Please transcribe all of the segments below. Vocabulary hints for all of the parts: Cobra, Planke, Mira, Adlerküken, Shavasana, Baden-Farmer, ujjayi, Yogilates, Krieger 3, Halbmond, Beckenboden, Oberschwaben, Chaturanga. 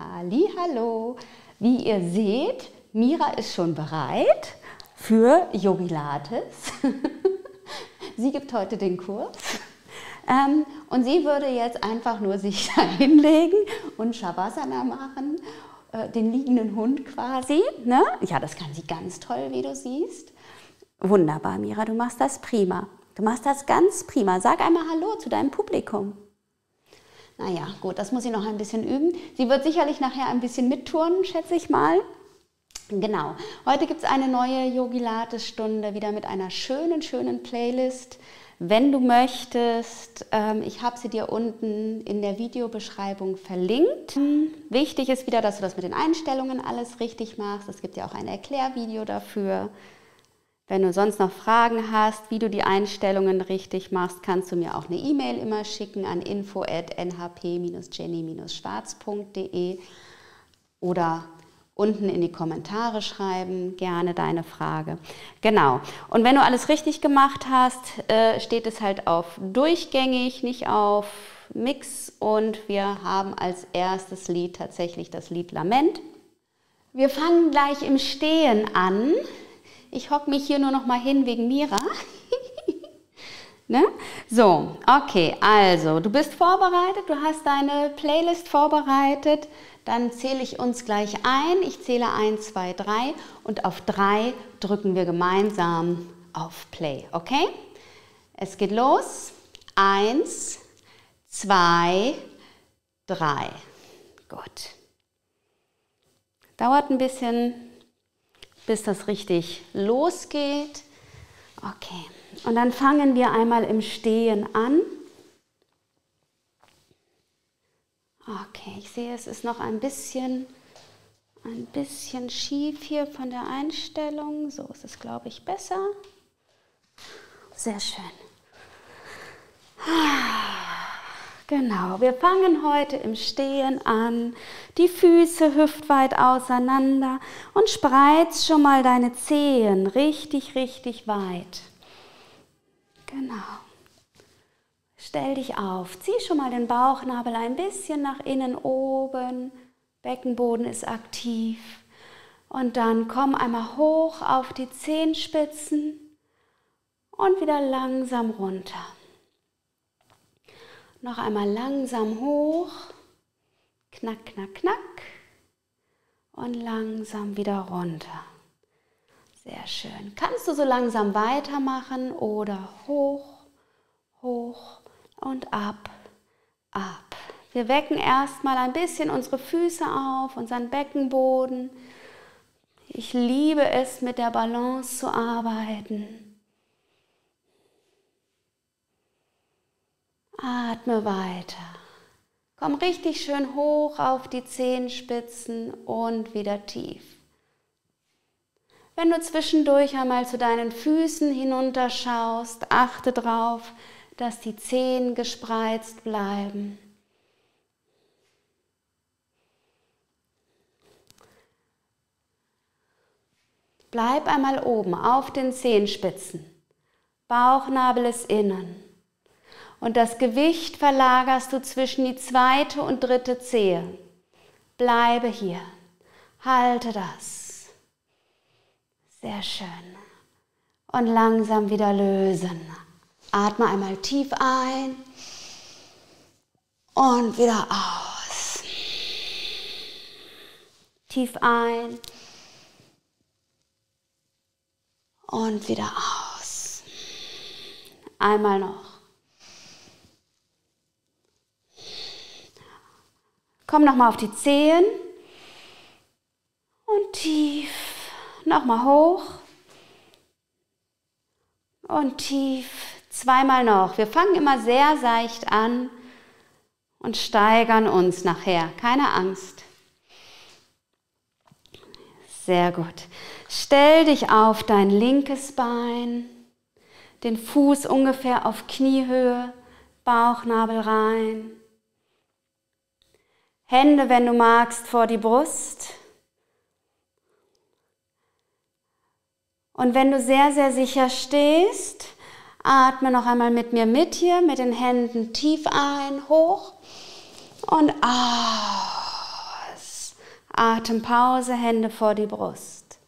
Hallihallo! Wie ihr seht, Mira ist schon bereit für Yogilates. Sie gibt heute den Kurs. Und sie würde jetzt einfach nur sich da hinlegen und Shavasana machen, den liegenden Hund quasi. Ne? Ja, das kann sie ganz toll, wie du siehst. Wunderbar, Mira, du machst das prima. Du machst das ganz prima. Sag einmal Hallo zu deinem Publikum. Naja, gut, das muss sie noch ein bisschen üben. Sie wird sicherlich nachher ein bisschen mitturnen, schätze ich mal. Genau, heute gibt es eine neue Yogilates-Stunde, wieder mit einer schönen, schönen Playlist. Wenn du möchtest, ich habe sie dir unten in der Videobeschreibung verlinkt. Wichtig ist wieder, dass du das mit den Einstellungen alles richtig machst. Es gibt ja auch ein Erklärvideo dafür. Wenn du sonst noch Fragen hast, wie du die Einstellungen richtig machst, kannst du mir auch eine E-Mail immer schicken an info@nhp-jenny-schwarz.de oder unten in die Kommentare schreiben, gerne deine Frage. Genau, und wenn du alles richtig gemacht hast, steht es halt auf durchgängig, nicht auf Mix, und wir haben als erstes Lied tatsächlich das Lied Lament. Wir fangen gleich im Stehen an. Ich hocke mich hier nur noch mal hin wegen Mira. Ne? So, okay, also du bist vorbereitet, du hast deine Playlist vorbereitet, dann zähle ich uns gleich ein. Ich zähle 1, 2, 3 und auf 3 drücken wir gemeinsam auf Play, okay? Es geht los. 1, 2, 3. Gut. Dauert ein bisschen, bis das richtig losgeht. Okay. Und dann fangen wir einmal im Stehen an. Okay, ich sehe, es ist noch ein bisschen schief hier von der Einstellung. So ist es, glaube ich, besser. Sehr schön. Genau, wir fangen heute im Stehen an. Die Füße hüftweit auseinander und spreiz schon mal deine Zehen richtig, richtig weit. Genau. Stell dich auf. Zieh schon mal den Bauchnabel ein bisschen nach innen oben. Beckenboden ist aktiv. Und dann komm einmal hoch auf die Zehenspitzen und wieder langsam runter. Noch einmal langsam hoch. Knack, knack, knack. Und langsam wieder runter. Sehr schön. Kannst du so langsam weitermachen oder hoch, hoch und ab, ab. Wir wecken erstmal ein bisschen unsere Füße auf, unseren Beckenboden. Ich liebe es, mit der Balance zu arbeiten. Atme weiter. Komm richtig schön hoch auf die Zehenspitzen und wieder tief. Wenn du zwischendurch einmal zu deinen Füßen hinunterschaust, achte darauf, dass die Zehen gespreizt bleiben. Bleib einmal oben auf den Zehenspitzen. Bauchnabel ist innen. Und das Gewicht verlagerst du zwischen die zweite und dritte Zehe. Bleibe hier. Halte das. Sehr schön. Und langsam wieder lösen. Atme einmal tief ein und wieder aus. Tief ein und wieder aus. Einmal noch. Komm nochmal auf die Zehen und tief. Nochmal hoch und tief. Zweimal noch. Wir fangen immer sehr seicht an und steigern uns nachher. Keine Angst. Sehr gut. Stell dich auf dein linkes Bein, den Fuß ungefähr auf Kniehöhe, Bauchnabel rein. Hände, wenn du magst, vor die Brust. Und wenn du sehr, sehr sicher stehst, atme noch einmal mit mir mit hier, mit den Händen tief ein, hoch und aus. Atempause, Hände vor die Brust.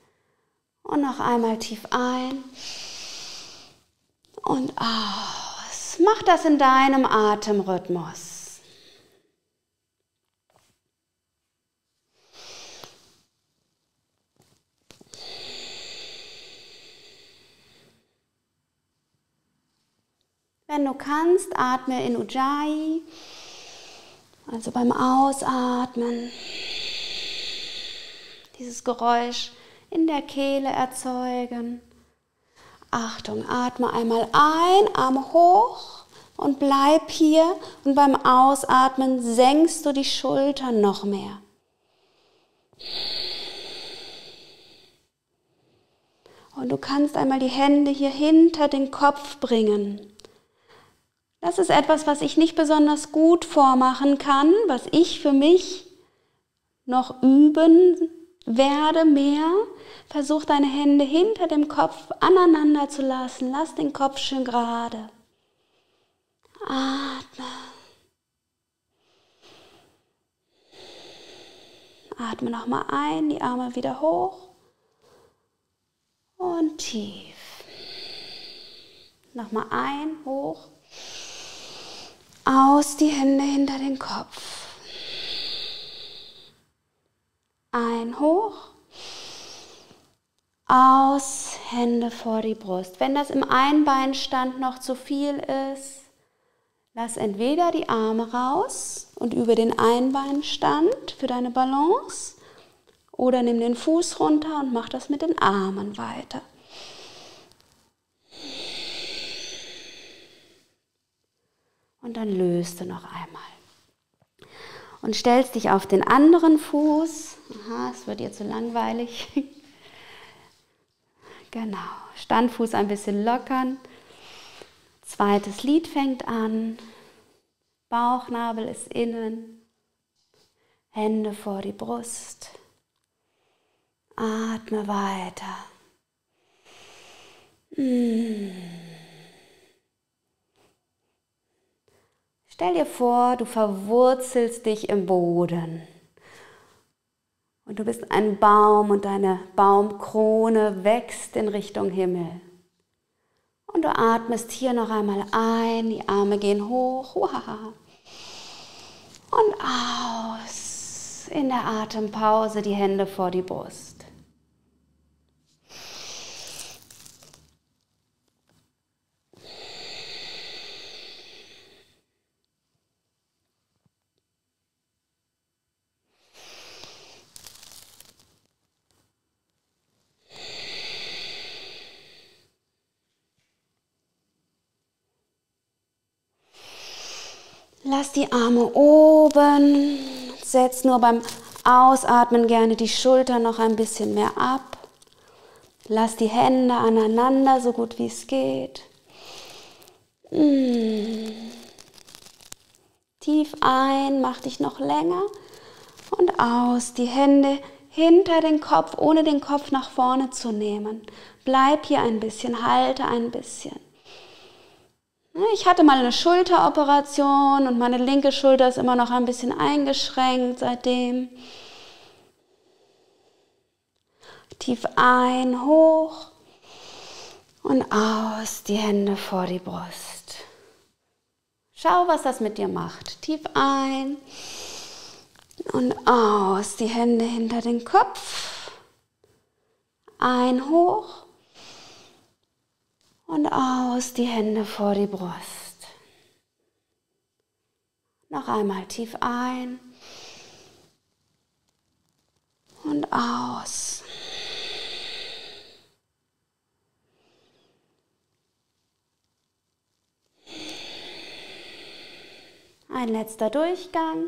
Und noch einmal tief ein und aus. Mach das in deinem Atemrhythmus. Wenn du kannst, atme in Ujjayi, also beim Ausatmen dieses Geräusch in der Kehle erzeugen. Achtung, atme einmal ein, Arme hoch und bleib hier. Und beim Ausatmen senkst du die Schultern noch mehr. Und du kannst einmal die Hände hier hinter den Kopf bringen. Das ist etwas, was ich nicht besonders gut vormachen kann, was ich für mich noch üben werde mehr. Versuch deine Hände hinter dem Kopf aneinander zu lassen. Lass den Kopf schön gerade. Atme. Atme nochmal ein, die Arme wieder hoch und tief. Nochmal ein, hoch. Aus, die Hände hinter den Kopf. Ein, hoch. Aus, Hände vor die Brust. Wenn das im Einbeinstand noch zu viel ist, lass entweder die Arme raus und über den Einbeinstand für deine Balance oder nimm den Fuß runter und mach das mit den Armen weiter. Und dann löst du noch einmal. Und stellst dich auf den anderen Fuß. Aha, es wird dir zu langweilig. Genau, Standfuß ein bisschen lockern. Zweites Lied fängt an. Bauchnabel ist innen. Hände vor die Brust. Atme weiter. Stell dir vor, du verwurzelst dich im Boden und du bist ein Baum und deine Baumkrone wächst in Richtung Himmel. Und du atmest hier noch einmal ein, die Arme gehen hoch, uhaha. Und aus, in der Atempause die Hände vor die Brust. Lass die Arme oben, setz nur beim Ausatmen gerne die Schultern noch ein bisschen mehr ab. Lass die Hände aneinander, so gut wie es geht. Tief ein, mach dich noch länger und aus. Die Hände hinter den Kopf, ohne den Kopf nach vorne zu nehmen. Bleib hier ein bisschen, halte ein bisschen. Ich hatte mal eine Schulteroperation und meine linke Schulter ist immer noch ein bisschen eingeschränkt seitdem. Tief ein, hoch und aus, die Hände vor die Brust. Schau, was das mit dir macht. Tief ein und aus, die Hände hinter den Kopf. Ein, hoch. Und aus, die Hände vor die Brust. Noch einmal tief ein. Und aus. Ein letzter Durchgang.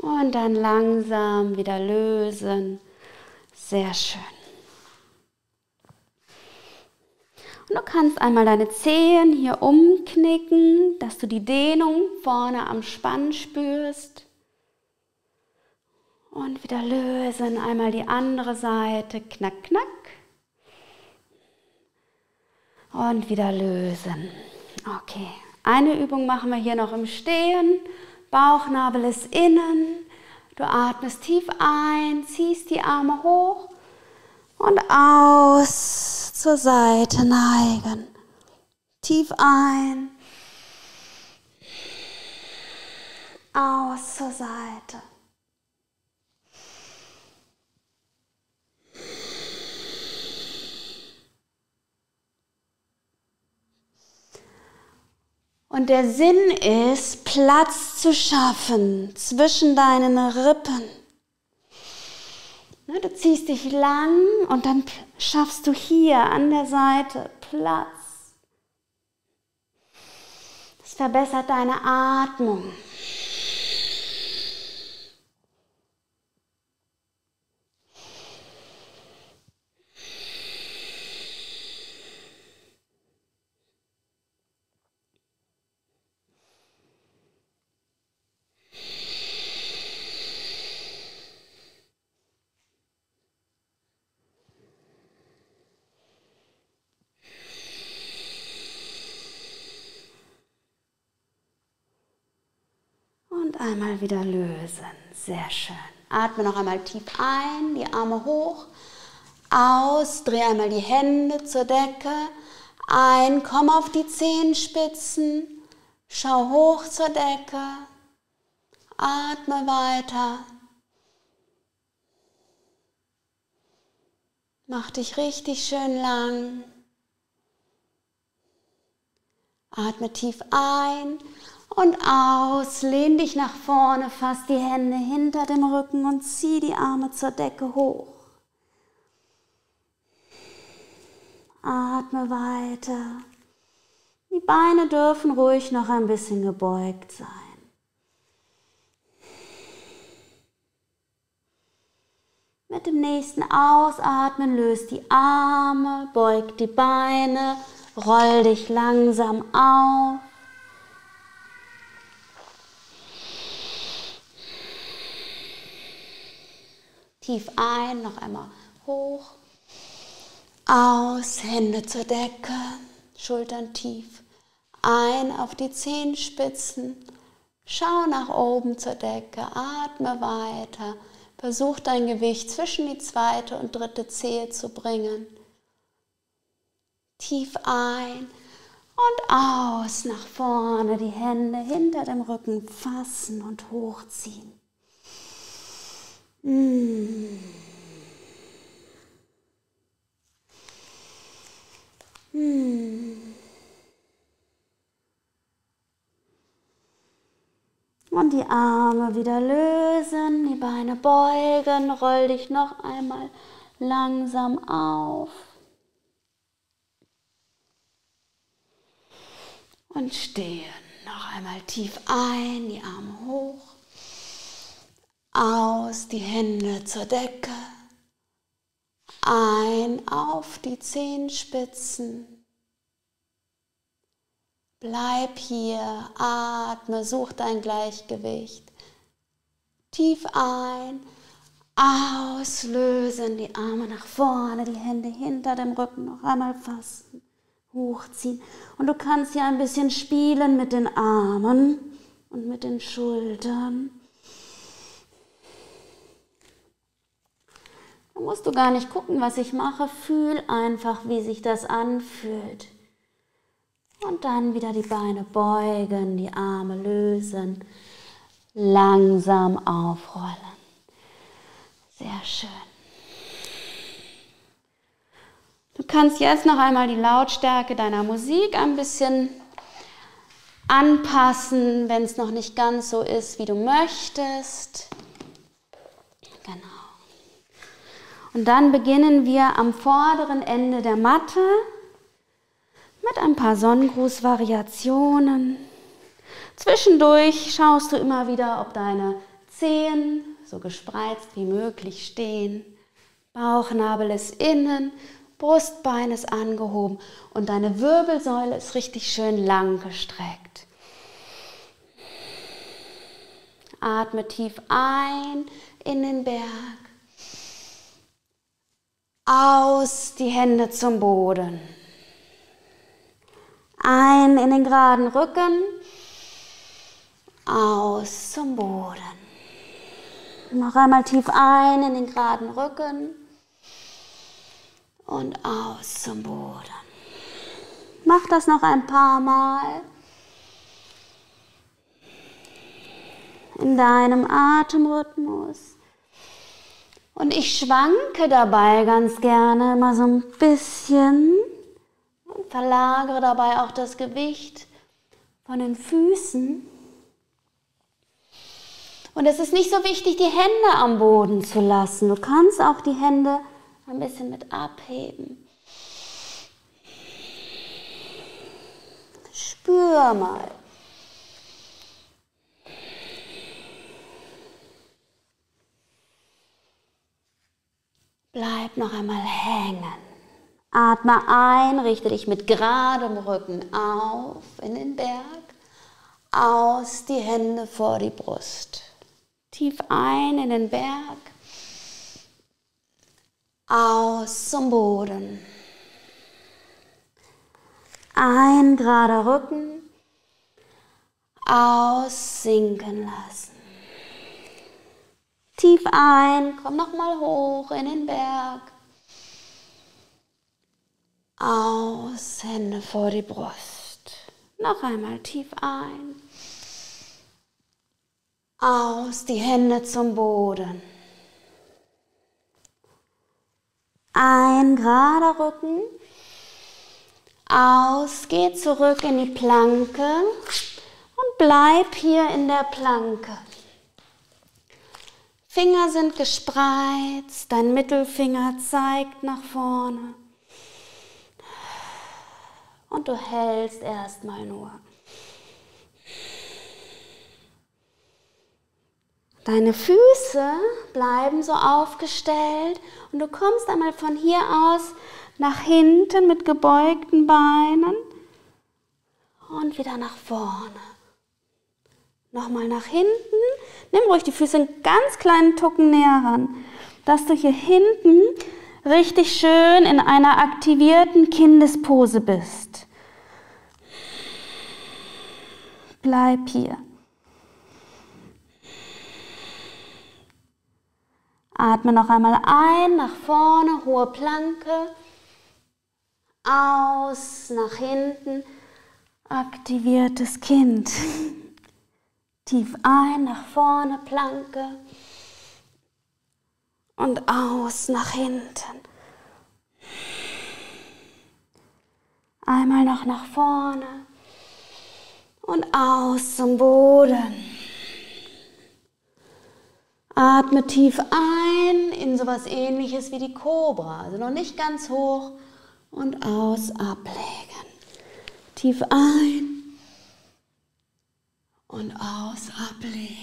Und dann langsam wieder lösen. Sehr schön. Und du kannst einmal deine Zehen hier umknicken, dass du die Dehnung vorne am Spann spürst. Und wieder lösen. Einmal die andere Seite. Knack, knack. Und wieder lösen. Okay, eine Übung machen wir hier noch im Stehen. Bauchnabel ist innen. Du atmest tief ein, ziehst die Arme hoch und aus, zur Seite neigen. Tief ein, aus, zur Seite. Und der Sinn ist, Platz zu schaffen zwischen deinen Rippen. Du ziehst dich lang und dann schaffst du hier an der Seite Platz. Das verbessert deine Atmung. Einmal wieder lösen. Sehr schön. Atme noch einmal tief ein, die Arme hoch, aus, dreh einmal die Hände zur Decke, ein, komm auf die Zehenspitzen, schau hoch zur Decke, atme weiter. Mach dich richtig schön lang. Atme tief ein. Und aus, lehn dich nach vorne, fass die Hände hinter dem Rücken und zieh die Arme zur Decke hoch. Atme weiter. Die Beine dürfen ruhig noch ein bisschen gebeugt sein. Mit dem nächsten Ausatmen löst die Arme, beug die Beine, roll dich langsam auf. Tief ein, noch einmal hoch, aus, Hände zur Decke, Schultern tief, ein auf die Zehenspitzen, schau nach oben zur Decke, atme weiter, versuch dein Gewicht zwischen die zweite und dritte Zehe zu bringen. Tief ein und aus, nach vorne, die Hände hinter dem Rücken fassen und hochziehen. Und die Arme wieder lösen, die Beine beugen, roll dich noch einmal langsam auf. Und stehen. Noch einmal tief ein, die Arme hoch. Aus, die Hände zur Decke, ein, auf die Zehenspitzen. Bleib hier, atme, such dein Gleichgewicht. Tief ein, aus, lösen, die Arme nach vorne, die Hände hinter dem Rücken noch einmal fassen, hochziehen. Und du kannst hier ein bisschen spielen mit den Armen und mit den Schultern. Da musst du gar nicht gucken, was ich mache. Fühl einfach, wie sich das anfühlt. Und dann wieder die Beine beugen, die Arme lösen, langsam aufrollen. Sehr schön. Du kannst jetzt noch einmal die Lautstärke deiner Musik ein bisschen anpassen, wenn es noch nicht ganz so ist, wie du möchtest. Genau. Und dann beginnen wir am vorderen Ende der Matte mit ein paar Sonnengrußvariationen. Zwischendurch schaust du immer wieder, ob deine Zehen so gespreizt wie möglich stehen. Bauchnabel ist innen, Brustbein ist angehoben und deine Wirbelsäule ist richtig schön lang gestreckt. Atme tief ein in den Berg. Aus, die Hände zum Boden. Ein in den geraden Rücken. Aus zum Boden. Noch einmal tief ein in den geraden Rücken. Und aus zum Boden. Mach das noch ein paar Mal. In deinem Atemrhythmus. Und ich schwanke dabei ganz gerne immer so ein bisschen und verlagere dabei auch das Gewicht von den Füßen. Und es ist nicht so wichtig, die Hände am Boden zu lassen. Du kannst auch die Hände ein bisschen mit abheben. Spür mal. Bleib noch einmal hängen. Atme ein, richte dich mit geradem Rücken auf in den Berg. Aus, die Hände vor die Brust. Tief ein in den Berg. Aus zum Boden. Ein, gerader Rücken. Aus, sinken lassen. Tief ein, komm nochmal hoch in den Berg. Aus, Hände vor die Brust. Noch einmal tief ein. Aus, die Hände zum Boden. Ein, gerader Rücken. Aus, geh zurück in die Planke und bleib hier in der Planke. Finger sind gespreizt, dein Mittelfinger zeigt nach vorne. Und du hältst erstmal nur. Deine Füße bleiben so aufgestellt und du kommst einmal von hier aus nach hinten mit gebeugten Beinen und wieder nach vorne. Nochmal nach hinten. Nimm ruhig die Füße einen ganz kleinen Tucken näher ran, dass du hier hinten richtig schön in einer aktivierten Kindespose bist. Bleib hier. Atme noch einmal ein, nach vorne, hohe Planke. Aus, nach hinten, aktiviertes Kind. Tief ein, nach vorne, Planke und aus, nach hinten. Einmal noch nach vorne und aus zum Boden. Atme tief ein in sowas Ähnliches wie die Cobra, also noch nicht ganz hoch und aus, ablegen. Tief ein. Und aus, ablegen.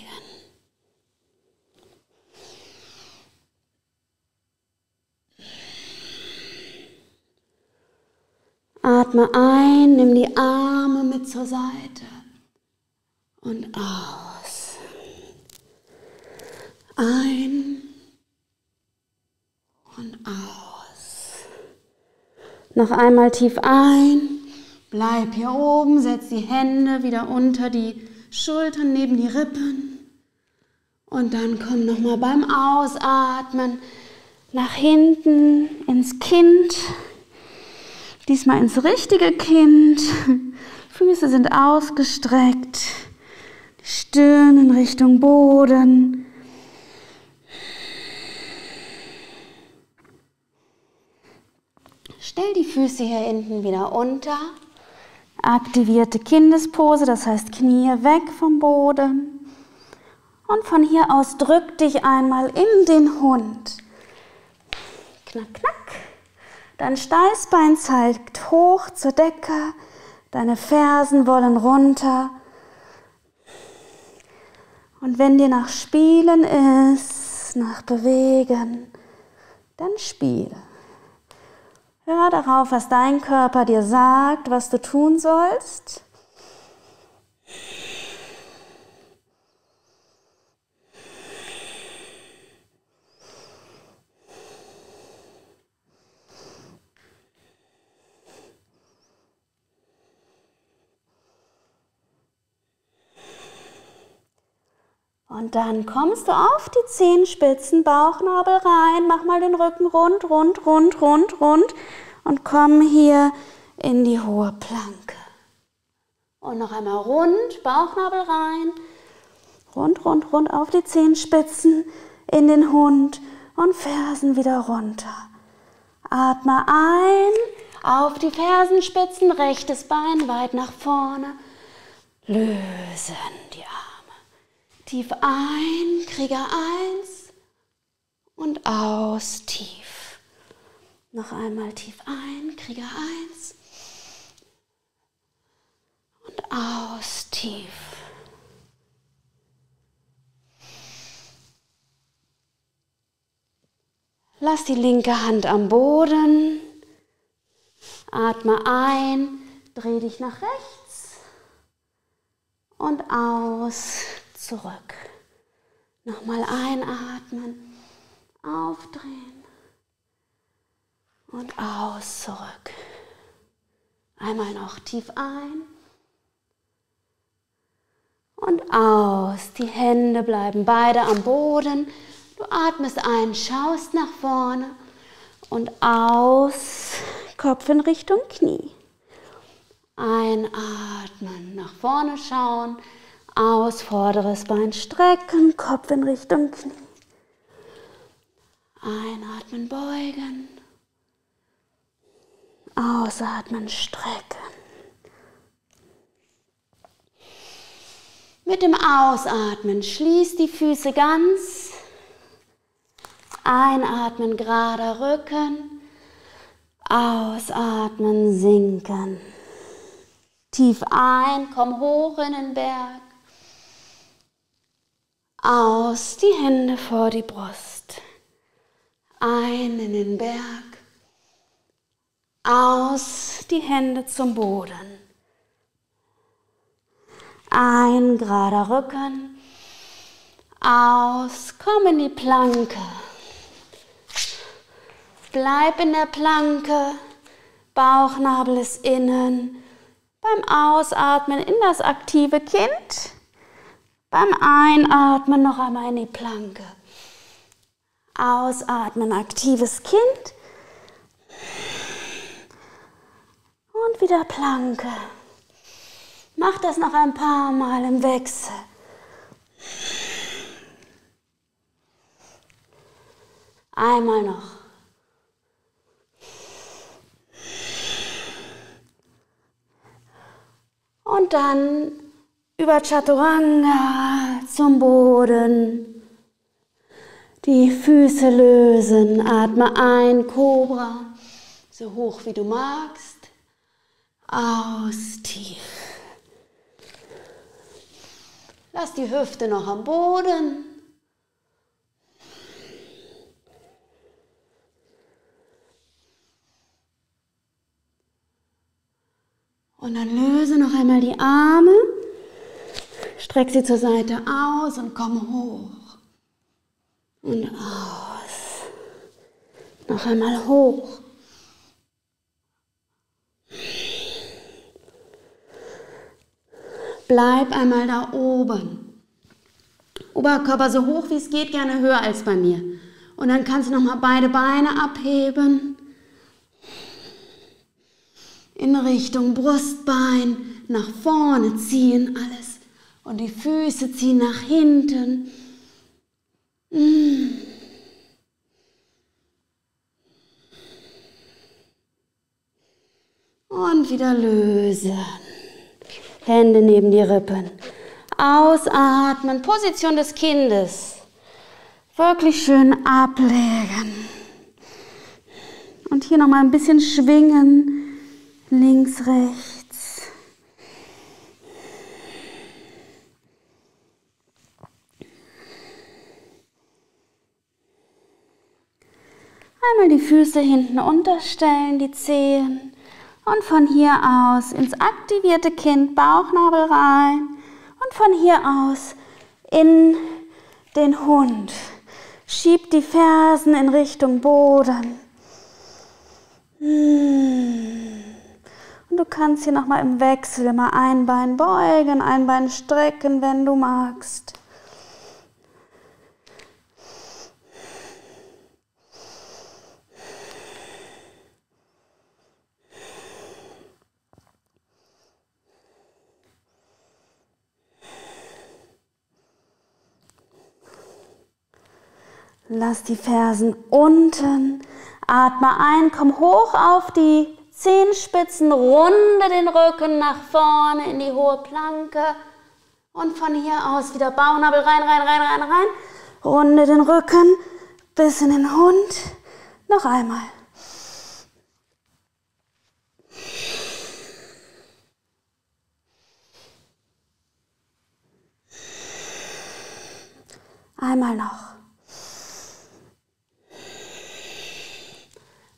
Atme ein, nimm die Arme mit zur Seite. Und aus. Ein. Und aus. Noch einmal tief ein. Bleib hier oben, setz die Hände wieder unter die Schultern neben die Rippen und dann komm nochmal beim Ausatmen nach hinten ins Kind, diesmal ins richtige Kind. Füße sind ausgestreckt, die Stirn in Richtung Boden. Stell die Füße hier hinten wieder unter. Aktivierte Kindespose, das heißt Knie weg vom Boden. Und von hier aus drück dich einmal in den Hund. Knack, knack. Dein Steißbein zeigt hoch zur Decke. Deine Fersen wollen runter. Und wenn dir nach Spielen ist, nach Bewegen, dann spiele. Hör darauf, was dein Körper dir sagt, was du tun sollst. Und dann kommst du auf die Zehenspitzen, Bauchnabel rein, mach mal den Rücken rund, rund, rund, rund, rund und komm hier in die hohe Planke. Und noch einmal rund, Bauchnabel rein, rund, rund, rund auf die Zehenspitzen, in den Hund und Fersen wieder runter. Atme ein, auf die Fersenspitzen, rechtes Bein weit nach vorne, lösen die Arme. Tief ein, Krieger 1 und aus, tief. Noch einmal tief ein, Krieger 1 und aus, tief. Lass die linke Hand am Boden, atme ein, dreh dich nach rechts und aus, zurück. Nochmal einatmen, aufdrehen und aus, zurück. Einmal noch tief ein und aus. Die Hände bleiben beide am Boden. Du atmest ein, schaust nach vorne und aus, Kopf in Richtung Knie. Einatmen, nach vorne schauen, aus, vorderes Bein strecken, Kopf in Richtung Knie. Einatmen, beugen, ausatmen, strecken. Mit dem Ausatmen schließ die Füße ganz. Einatmen, gerader Rücken, ausatmen, sinken. Tief ein, komm hoch in den Berg. Aus, die Hände vor die Brust. Ein in den Berg. Aus, die Hände zum Boden. Ein, gerader Rücken. Aus, komm in die Planke. Bleib in der Planke, Bauchnabel ist innen. Beim Ausatmen in das aktive Kind. Beim Einatmen noch einmal in die Planke. Ausatmen, aktives Kind. Und wieder Planke. Mach das noch ein paar Mal im Wechsel. Einmal noch. Und dann über Chaturanga zum Boden. Die Füße lösen. Atme ein, Cobra. So hoch wie du magst. Aus, tief. Lass die Hüfte noch am Boden. Und dann löse noch einmal die Arme, streck sie zur Seite aus und komm hoch. Und aus. Noch einmal hoch. Bleib einmal da oben. Oberkörper so hoch wie es geht, gerne höher als bei mir. Und dann kannst du nochmal beide Beine abheben. In Richtung Brustbein, nach vorne ziehen alles und die Füße ziehen nach hinten. Und wieder lösen. Hände neben die Rippen. Ausatmen, Position des Kindes. Wirklich schön ablegen. Und hier nochmal ein bisschen schwingen. Links, rechts. Einmal die Füße hinten unterstellen, die Zehen. Und von hier aus ins aktivierte Kind, Bauchnabel rein. Und von hier aus in den Hund. Schiebt die Fersen in Richtung Boden. Und du kannst hier nochmal im Wechsel immer ein Bein beugen, ein Bein strecken, wenn du magst. Lass die Fersen unten. Atme ein, komm hoch auf die Zehenspitzen, runde den Rücken nach vorne in die hohe Planke. Und von hier aus wieder Bauchnabel rein, rein, rein, rein, rein. Runde den Rücken bis in den Hund. Noch einmal. Einmal noch.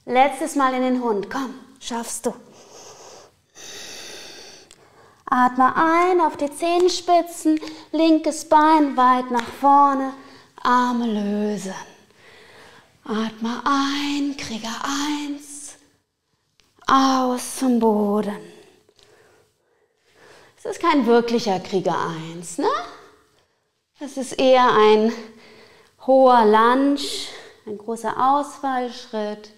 Letztes Mal in den Hund. Komm, schaffst du. Atme ein auf die Zehenspitzen, linkes Bein weit nach vorne, Arme lösen. Atme ein, Krieger 1, aus zum Boden. Es ist kein wirklicher Krieger 1, ne? Es ist eher ein hoher Lunge, ein großer Ausfallschritt.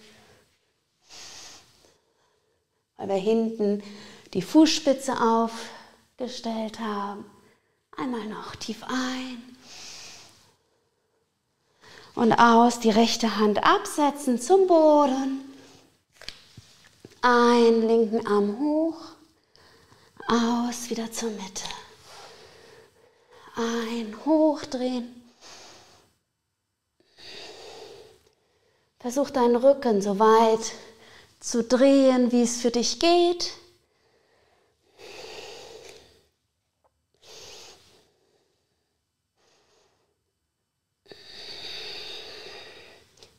Weil wir hinten die Fußspitze aufgestellt haben. Einmal noch tief ein. Und aus, die rechte Hand absetzen zum Boden. Ein, linken Arm hoch. Aus, wieder zur Mitte. Ein, hochdrehen. Versuch deinen Rücken so weit zu drehen, wie es für dich geht.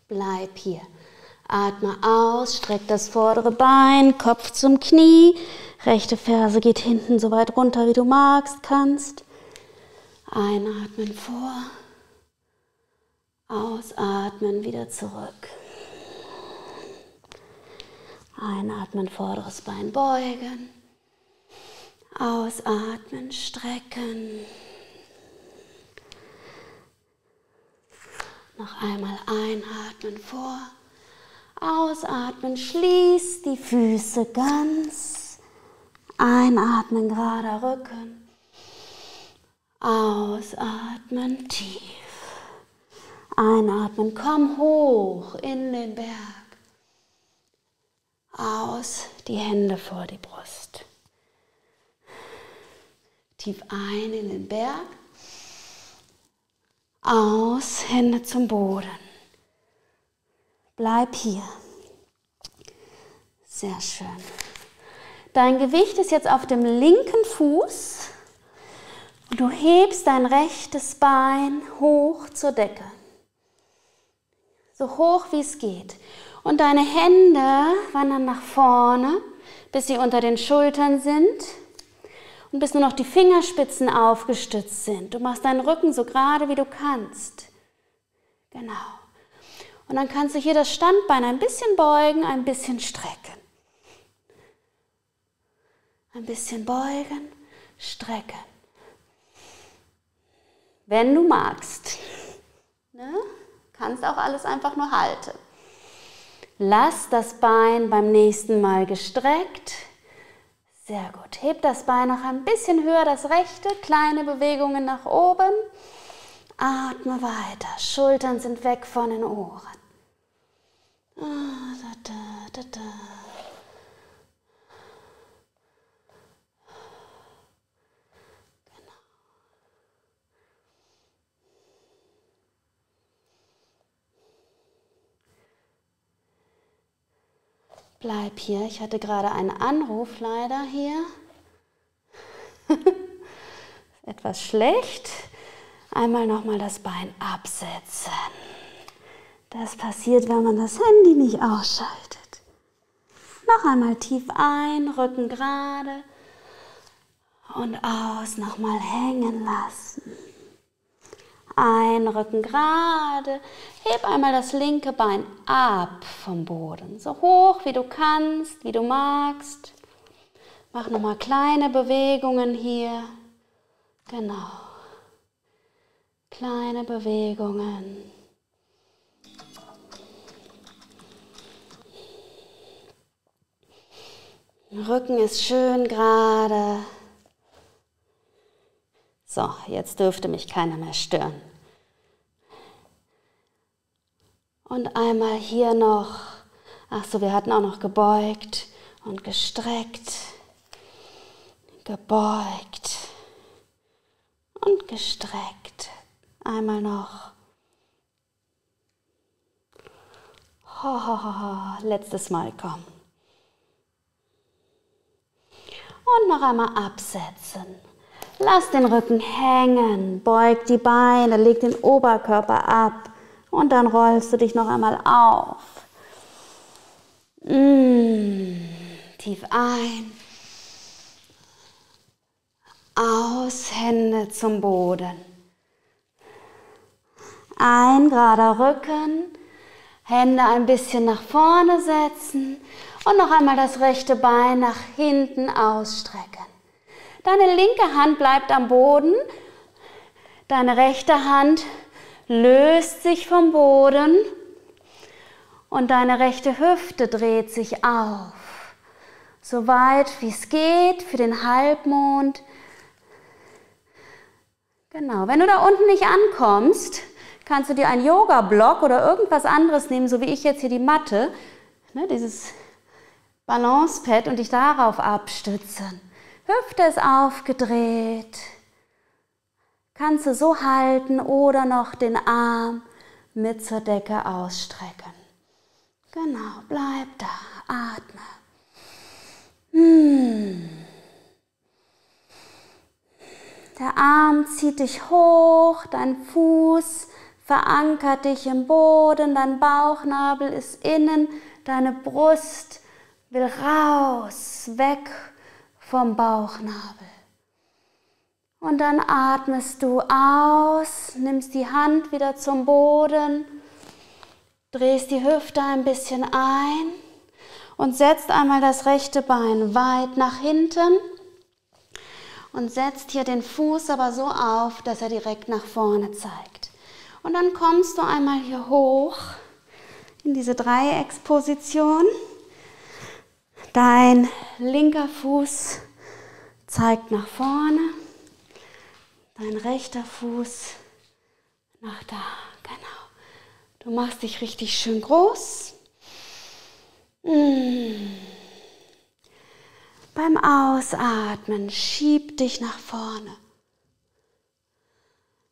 Bleib hier. Atme aus, streck das vordere Bein, Kopf zum Knie. Rechte Ferse geht hinten so weit runter, wie du magst, kannst. Einatmen vor. Ausatmen, wieder zurück. Einatmen, vorderes Bein beugen. Ausatmen, strecken. Noch einmal einatmen vor. Ausatmen, schließ die Füße ganz. Einatmen, gerader Rücken. Ausatmen, tief. Einatmen, komm hoch in den Berg. Aus, die Hände vor die Brust. Tief ein in den Berg. Aus, Hände zum Boden. Bleib hier. Sehr schön. Dein Gewicht ist jetzt auf dem linken Fuß. Und du hebst dein rechtes Bein hoch zur Decke. So hoch, wie es geht. Und deine Hände wandern nach vorne, bis sie unter den Schultern sind und bis nur noch die Fingerspitzen aufgestützt sind. Du machst deinen Rücken so gerade, wie du kannst. Genau. Und dann kannst du hier das Standbein ein bisschen beugen, ein bisschen strecken. Ein bisschen beugen, strecken. Wenn du magst. Ne? Kannst auch alles einfach nur halten. Lass das Bein beim nächsten Mal gestreckt. Sehr gut. Heb das Bein noch ein bisschen höher, das rechte. Kleine Bewegungen nach oben. Atme weiter. Schultern sind weg von den Ohren. Bleib hier. Ich hatte gerade einen Anruf leider hier. Etwas schlecht. Einmal nochmal das Bein absetzen. Das passiert, wenn man das Handy nicht ausschaltet. Noch einmal tief ein, Rücken gerade. Und aus, nochmal hängen lassen. Ein, Rücken gerade. Heb einmal das linke Bein ab vom Boden. So hoch, wie du kannst, wie du magst. Mach nochmal kleine Bewegungen hier. Genau. Kleine Bewegungen. Der Rücken ist schön gerade. So, jetzt dürfte mich keiner mehr stören. Und einmal hier noch. Ach so, wir hatten auch noch gebeugt und gestreckt. Gebeugt und gestreckt. Einmal noch. Ho, ho, ho, ho. Letztes Mal, komm. Und noch einmal absetzen. Lass den Rücken hängen, beug die Beine, leg den Oberkörper ab und dann rollst du dich noch einmal auf. Tief ein, aus, Hände zum Boden. Ein gerader Rücken, Hände ein bisschen nach vorne setzen und noch einmal das rechte Bein nach hinten ausstrecken. Deine linke Hand bleibt am Boden, deine rechte Hand löst sich vom Boden und deine rechte Hüfte dreht sich auf. So weit wie es geht für den Halbmond. Genau, wenn du da unten nicht ankommst, kannst du dir einen Yoga-Block oder irgendwas anderes nehmen, so wie ich jetzt hier die Matte, ne, dieses Balance-Pad, und dich darauf abstützen. Hüfte ist aufgedreht, kannst du so halten oder noch den Arm mit zur Decke ausstrecken. Genau, bleib da, atme. Der Arm zieht dich hoch, dein Fuß verankert dich im Boden, dein Bauchnabel ist innen, deine Brust will raus, weg vom Bauchnabel. Und dann atmest du aus, nimmst die Hand wieder zum Boden, drehst die Hüfte ein bisschen ein und setzt einmal das rechte Bein weit nach hinten und setzt hier den Fuß aber so auf, dass er direkt nach vorne zeigt. Und dann kommst du einmal hier hoch in diese Dreiecksposition. Dein linker Fuß zeigt nach vorne, dein rechter Fuß nach da, genau. Du machst dich richtig schön groß. Beim Ausatmen schieb dich nach vorne.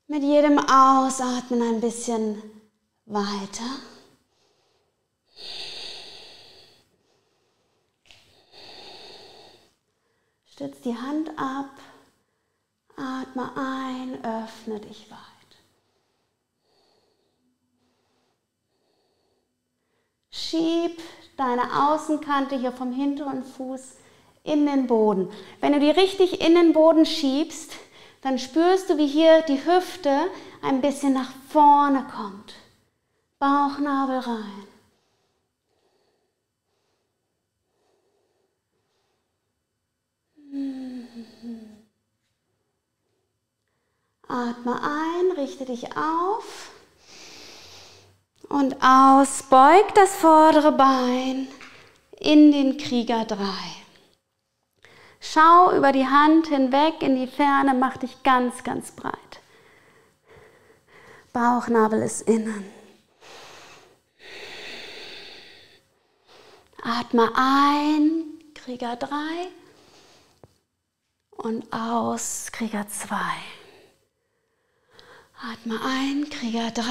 Mit jedem Ausatmen ein bisschen weiter. Stütz die Hand ab, atme ein, öffne dich weit. Schieb deine Außenkante hier vom hinteren Fuß in den Boden. Wenn du die richtig in den Boden schiebst, dann spürst du, wie hier die Hüfte ein bisschen nach vorne kommt. Bauchnabel rein. Atme ein, richte dich auf und aus, beug das vordere Bein in den Krieger 3. Schau über die Hand hinweg in die Ferne, mach dich ganz, ganz breit. Bauchnabel ist innen. Atme ein, Krieger 3. Und aus, Krieger 2. Atme ein, Krieger 3.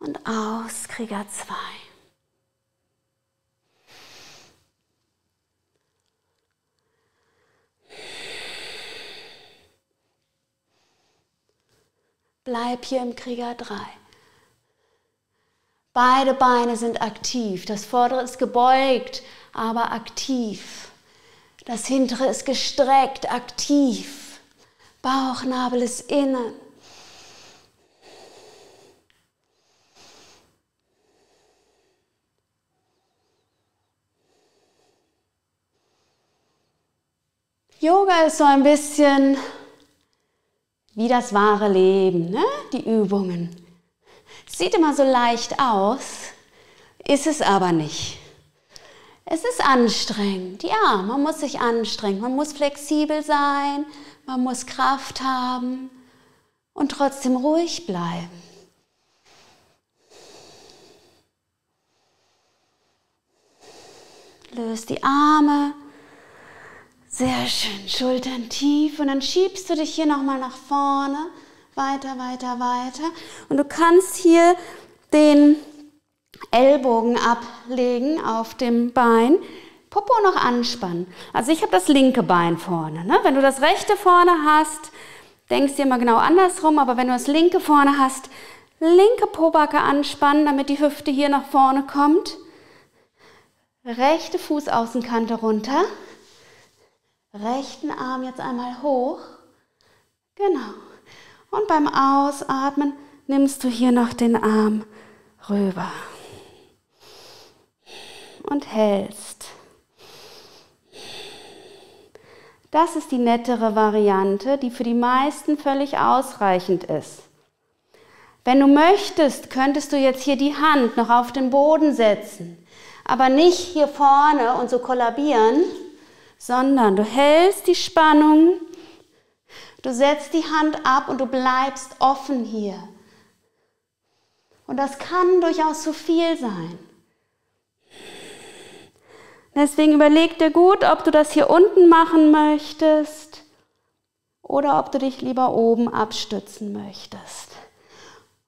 Und aus, Krieger 2. Bleib hier im Krieger 3. Beide Beine sind aktiv. Das vordere ist gebeugt, aber aktiv. Das hintere ist gestreckt, aktiv. Bauchnabel ist innen. Yoga ist so ein bisschen wie das wahre Leben, ne? Die Übungen. Sieht immer so leicht aus, ist es aber nicht. Es ist anstrengend, ja, man muss sich anstrengen, man muss flexibel sein, man muss Kraft haben und trotzdem ruhig bleiben. löst die Arme. Sehr schön, Schultern tief und dann schiebst du dich hier nochmal nach vorne, weiter, weiter, weiter. Und du kannst hier den Ellbogen ablegen auf dem Bein, Popo noch anspannen. Also ich habe das linke Bein vorne, ne? Wenn du das rechte vorne hast, denkst dir mal genau andersrum, aber wenn du das linke vorne hast, linke Pobacke anspannen, damit die Hüfte hier nach vorne kommt. Rechte Fußaußenkante runter. Rechten Arm jetzt einmal hoch. Genau. Und beim Ausatmen nimmst du hier noch den Arm rüber. Und hältst. Das ist die nettere Variante, die für die meisten völlig ausreichend ist. Wenn du möchtest, könntest du jetzt hier die Hand noch auf den Boden setzen, aber nicht hier vorne und so kollabieren, sondern du hältst die Spannung, du setzt die Hand ab und du bleibst offen hier. Und das kann durchaus zu viel sein. Deswegen überleg dir gut, ob du das hier unten machen möchtest oder ob du dich lieber oben abstützen möchtest.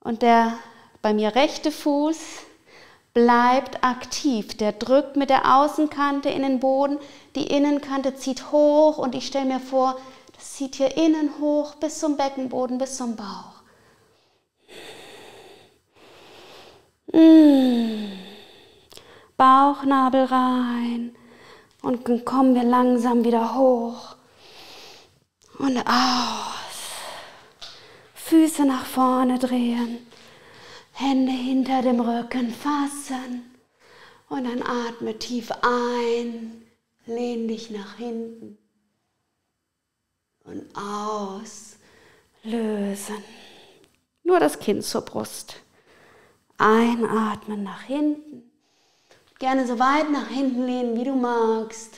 Und der bei mir rechte Fuß bleibt aktiv. Der drückt mit der Außenkante in den Boden. Die Innenkante zieht hoch und ich stelle mir vor, das zieht hier innen hoch bis zum Beckenboden, bis zum Bauch. Bauchnabel rein. Und dann kommen wir langsam wieder hoch. Und aus. Füße nach vorne drehen, Hände hinter dem Rücken fassen und dann atme tief ein, lehn dich nach hinten und aus, lösen. Nur das Kinn zur Brust. Einatmen nach hinten, gerne so weit nach hinten lehnen, wie du magst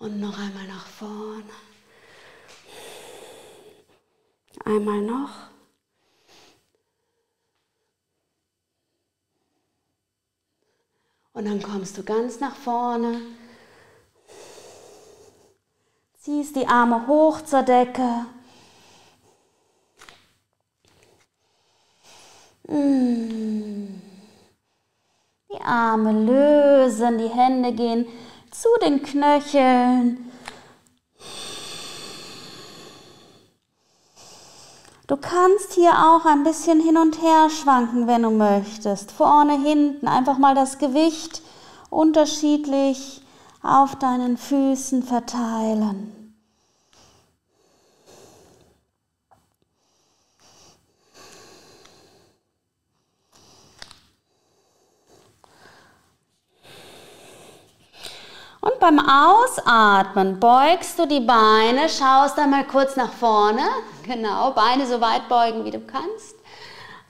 und noch einmal nach vorne. Einmal noch. Und dann kommst du ganz nach vorne. Ziehst die Arme hoch zur Decke. Die Arme lösen, die Hände gehen zu den Knöcheln. Du kannst hier auch ein bisschen hin und her schwanken, wenn du möchtest. Vorne, hinten, einfach mal das Gewicht unterschiedlich auf deinen Füßen verteilen. Und beim Ausatmen beugst du die Beine, schaust einmal kurz nach vorne. Genau, Beine so weit beugen, wie du kannst.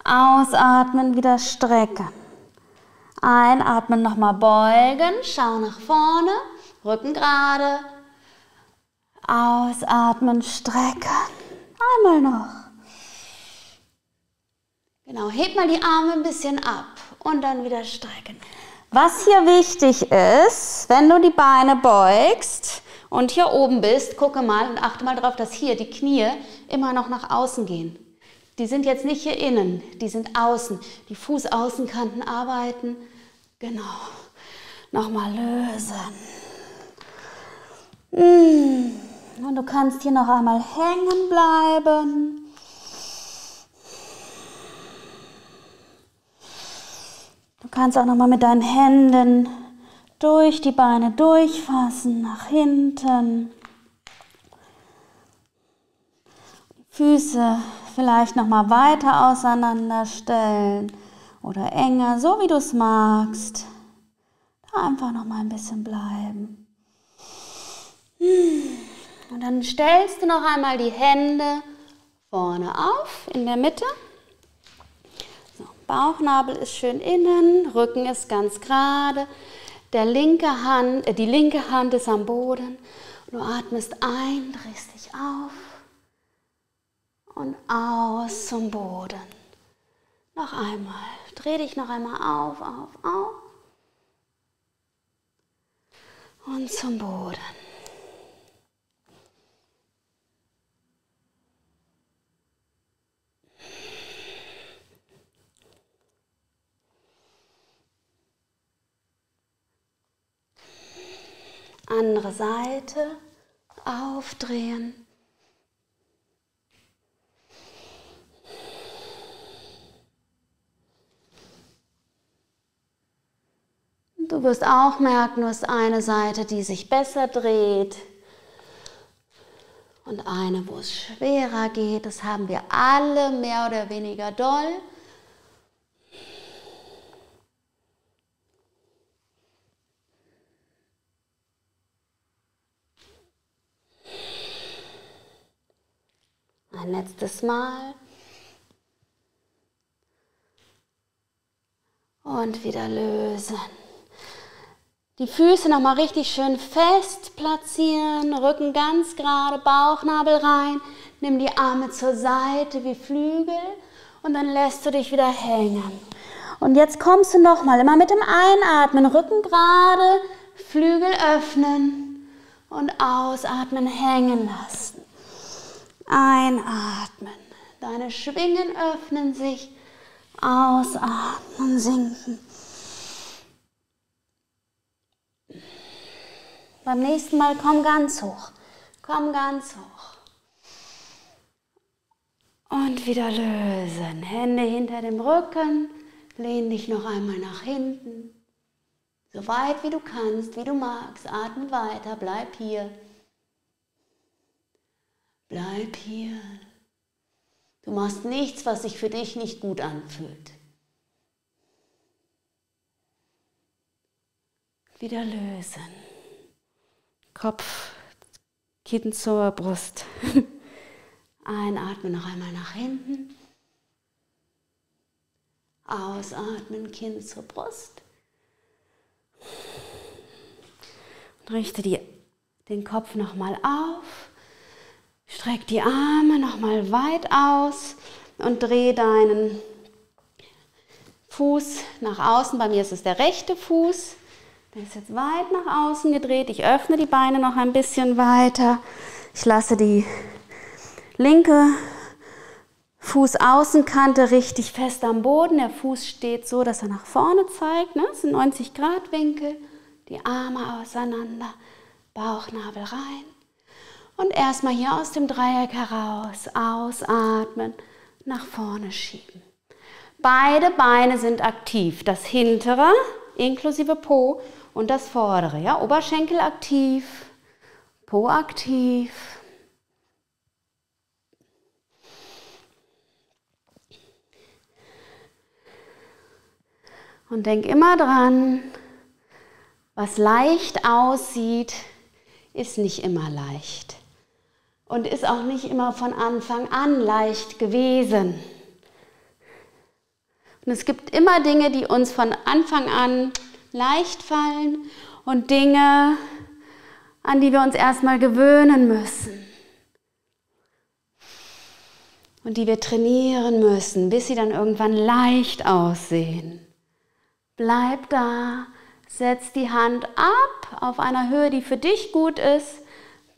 Ausatmen, wieder strecken. Einatmen, nochmal beugen, schau nach vorne, Rücken gerade. Ausatmen, strecken. Einmal noch. Genau, heb mal die Arme ein bisschen ab und dann wieder strecken. Was hier wichtig ist, wenn du die Beine beugst, und hier oben bist, gucke mal und achte mal darauf, dass hier die Knie immer noch nach außen gehen. Die sind jetzt nicht hier innen, die sind außen. Die Fußaußenkanten arbeiten. Genau. Nochmal lösen. Und du kannst hier noch einmal hängen bleiben. Du kannst auch nochmal mit deinen Händen durch die Beine durchfassen, nach hinten. Füße vielleicht nochmal weiter auseinanderstellen oder enger, so wie du es magst. Da einfach nochmal ein bisschen bleiben. Und dann stellst du noch einmal die Hände vorne auf, in der Mitte. So, Bauchnabel ist schön innen, Rücken ist ganz gerade. Die linke Hand ist am Boden. Du atmest ein, drehst dich auf und aus zum Boden. Noch einmal. Dreh dich noch einmal auf, auf, auf. und zum Boden. Andere Seite, aufdrehen. Du wirst auch merken, du hast eine Seite, die sich besser dreht und eine, wo es schwerer geht. Das haben wir alle mehr oder weniger doll. Ein letztes Mal. Und wieder lösen. Die Füße nochmal richtig schön fest platzieren, Rücken ganz gerade, Bauchnabel rein, nimm die Arme zur Seite wie Flügel und dann lässt du dich wieder hängen. Und jetzt kommst du nochmal, immer mit dem Einatmen, Rücken gerade, Flügel öffnen und ausatmen, hängen lassen. Einatmen, deine Schwingen öffnen sich, ausatmen, sinken. Beim nächsten Mal komm ganz hoch und wieder lösen. Hände hinter dem Rücken, lehn dich noch einmal nach hinten, so weit wie du kannst, wie du magst, atme weiter, bleib hier. Bleib hier. Du machst nichts, was sich für dich nicht gut anfühlt. Wieder lösen. Kopf, Kinn zur Brust. Einatmen noch einmal nach hinten. Ausatmen, Kinn zur Brust. Und richte den Kopf nochmal auf. Streck die Arme nochmal weit aus und dreh deinen Fuß nach außen. Bei mir ist es der rechte Fuß. Der ist jetzt weit nach außen gedreht. Ich öffne die Beine noch ein bisschen weiter. Ich lasse die linke Fußaußenkante richtig fest am Boden. Der Fuß steht so, dass er nach vorne zeigt. Das ist ein 90-Grad-Winkel. Die Arme auseinander, Bauchnabel rein. Und erstmal hier aus dem Dreieck heraus, ausatmen, nach vorne schieben. Beide Beine sind aktiv, das hintere inklusive Po und das vordere. Ja? Oberschenkel aktiv, Po aktiv. Und denk immer dran, was leicht aussieht, ist nicht immer leicht. Und ist auch nicht immer von Anfang an leicht gewesen. Und es gibt immer Dinge, die uns von Anfang an leicht fallen und Dinge, an die wir uns erstmal gewöhnen müssen. Und die wir trainieren müssen, bis sie dann irgendwann leicht aussehen. Bleib da, setz die Hand ab auf einer Höhe, die für dich gut ist.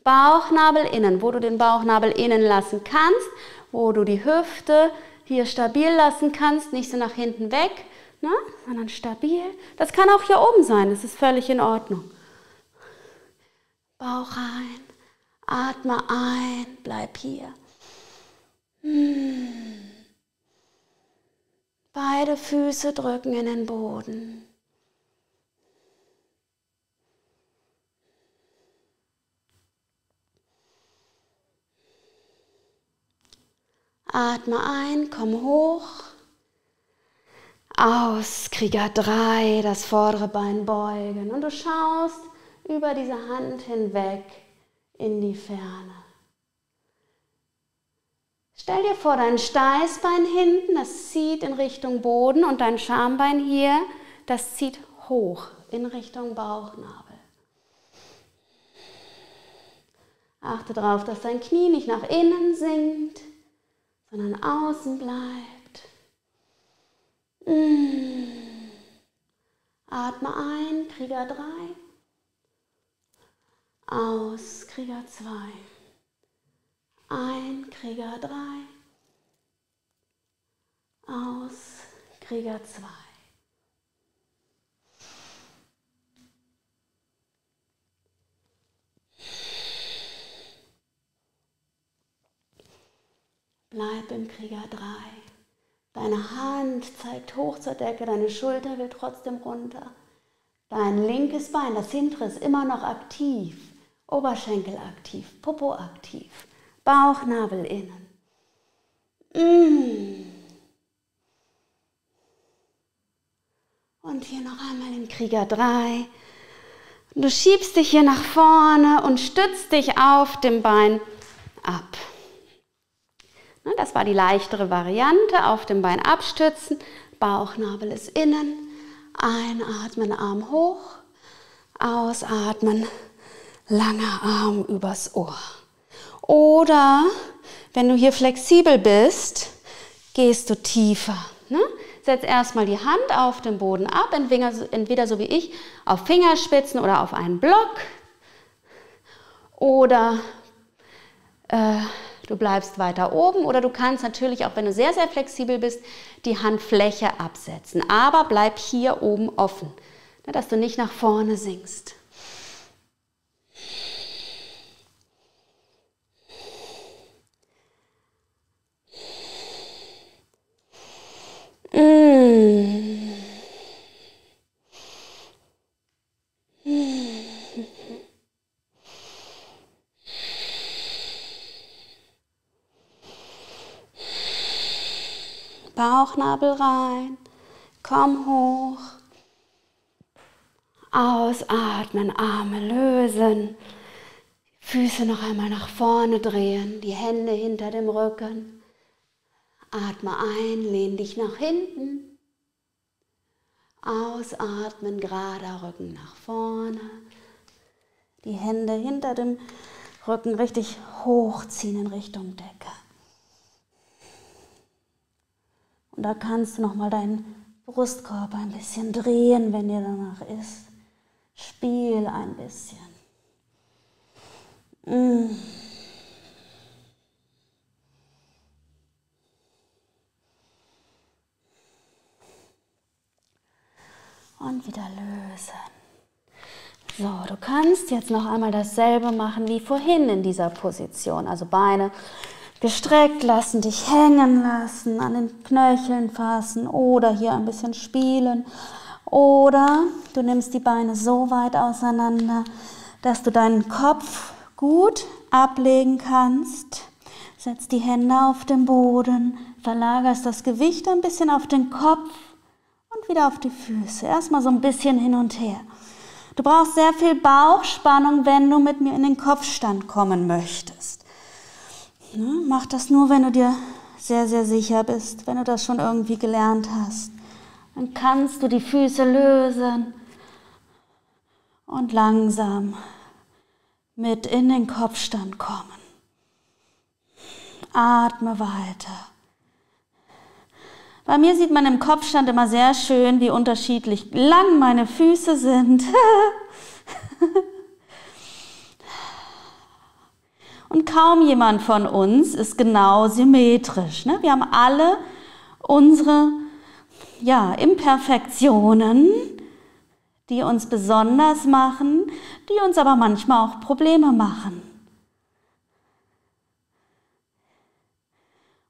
Bauchnabel innen, wo du den Bauchnabel innen lassen kannst, wo du die Hüfte hier stabil lassen kannst, nicht so nach hinten weg, ne, sondern stabil. Das kann auch hier oben sein, das ist völlig in Ordnung. Bauch rein, atme ein, bleib hier. Beide Füße drücken in den Boden. Atme ein, komm hoch, aus, Krieger 3, das vordere Bein beugen und du schaust über diese Hand hinweg in die Ferne. Stell dir vor, dein Steißbein hinten, das zieht in Richtung Boden und dein Schambein hier, das zieht hoch in Richtung Bauchnabel. Achte darauf, dass dein Knie nicht nach innen sinkt, sondern außen bleibt. Atme ein, Krieger 3. aus, Krieger 2, ein, Krieger 3, aus, Krieger 2. Bleib im Krieger 3. Deine Hand zeigt hoch zur Decke, deine Schulter will trotzdem runter. Dein linkes Bein, das hintere, ist immer noch aktiv. Oberschenkel aktiv, Popo aktiv, Bauchnabel innen. Und hier noch einmal im Krieger 3. Du schiebst dich hier nach vorne und stützt dich auf dem Bein ab. Das war die leichtere Variante, auf dem Bein abstützen, Bauchnabel ist innen, einatmen, Arm hoch, ausatmen, langer Arm übers Ohr. Oder, wenn du hier flexibel bist, gehst du tiefer. Setz erstmal die Hand auf den Boden ab, entweder so wie ich, auf Fingerspitzen oder auf einen Block. Oder du bleibst weiter oben, oder du kannst natürlich, auch wenn du sehr, sehr flexibel bist, die Handfläche absetzen. Aber bleib hier oben offen, dass du nicht nach vorne sinkst. Bauchnabel rein, komm hoch, ausatmen, Arme lösen, Füße noch einmal nach vorne drehen, die Hände hinter dem Rücken, atme ein, lehn dich nach hinten, ausatmen, gerader Rücken nach vorne, die Hände hinter dem Rücken richtig hochziehen in Richtung Decke. Und da kannst du nochmal deinen Brustkorb ein bisschen drehen, wenn dir danach ist. Spiel ein bisschen. Und wieder lösen. So, du kannst jetzt noch einmal dasselbe machen wie vorhin in dieser Position. Also Beine gestreckt lassen, dich hängen lassen, an den Knöcheln fassen oder hier ein bisschen spielen. Oder du nimmst die Beine so weit auseinander, dass du deinen Kopf gut ablegen kannst. Setzt die Hände auf den Boden, verlagerst das Gewicht ein bisschen auf den Kopf und wieder auf die Füße. Erstmal so ein bisschen hin und her. Du brauchst sehr viel Bauchspannung, wenn du mit mir in den Kopfstand kommen möchtest. Mach das nur, wenn du dir sehr, sehr sicher bist, wenn du das schon irgendwie gelernt hast. Dann kannst du die Füße lösen und langsam mit in den Kopfstand kommen. Atme weiter. Bei mir sieht man im Kopfstand immer sehr schön, wie unterschiedlich lang meine Füße sind. Und kaum jemand von uns ist genau symmetrisch. Wir haben alle unsere Imperfektionen, die uns besonders machen, die uns aber manchmal auch Probleme machen.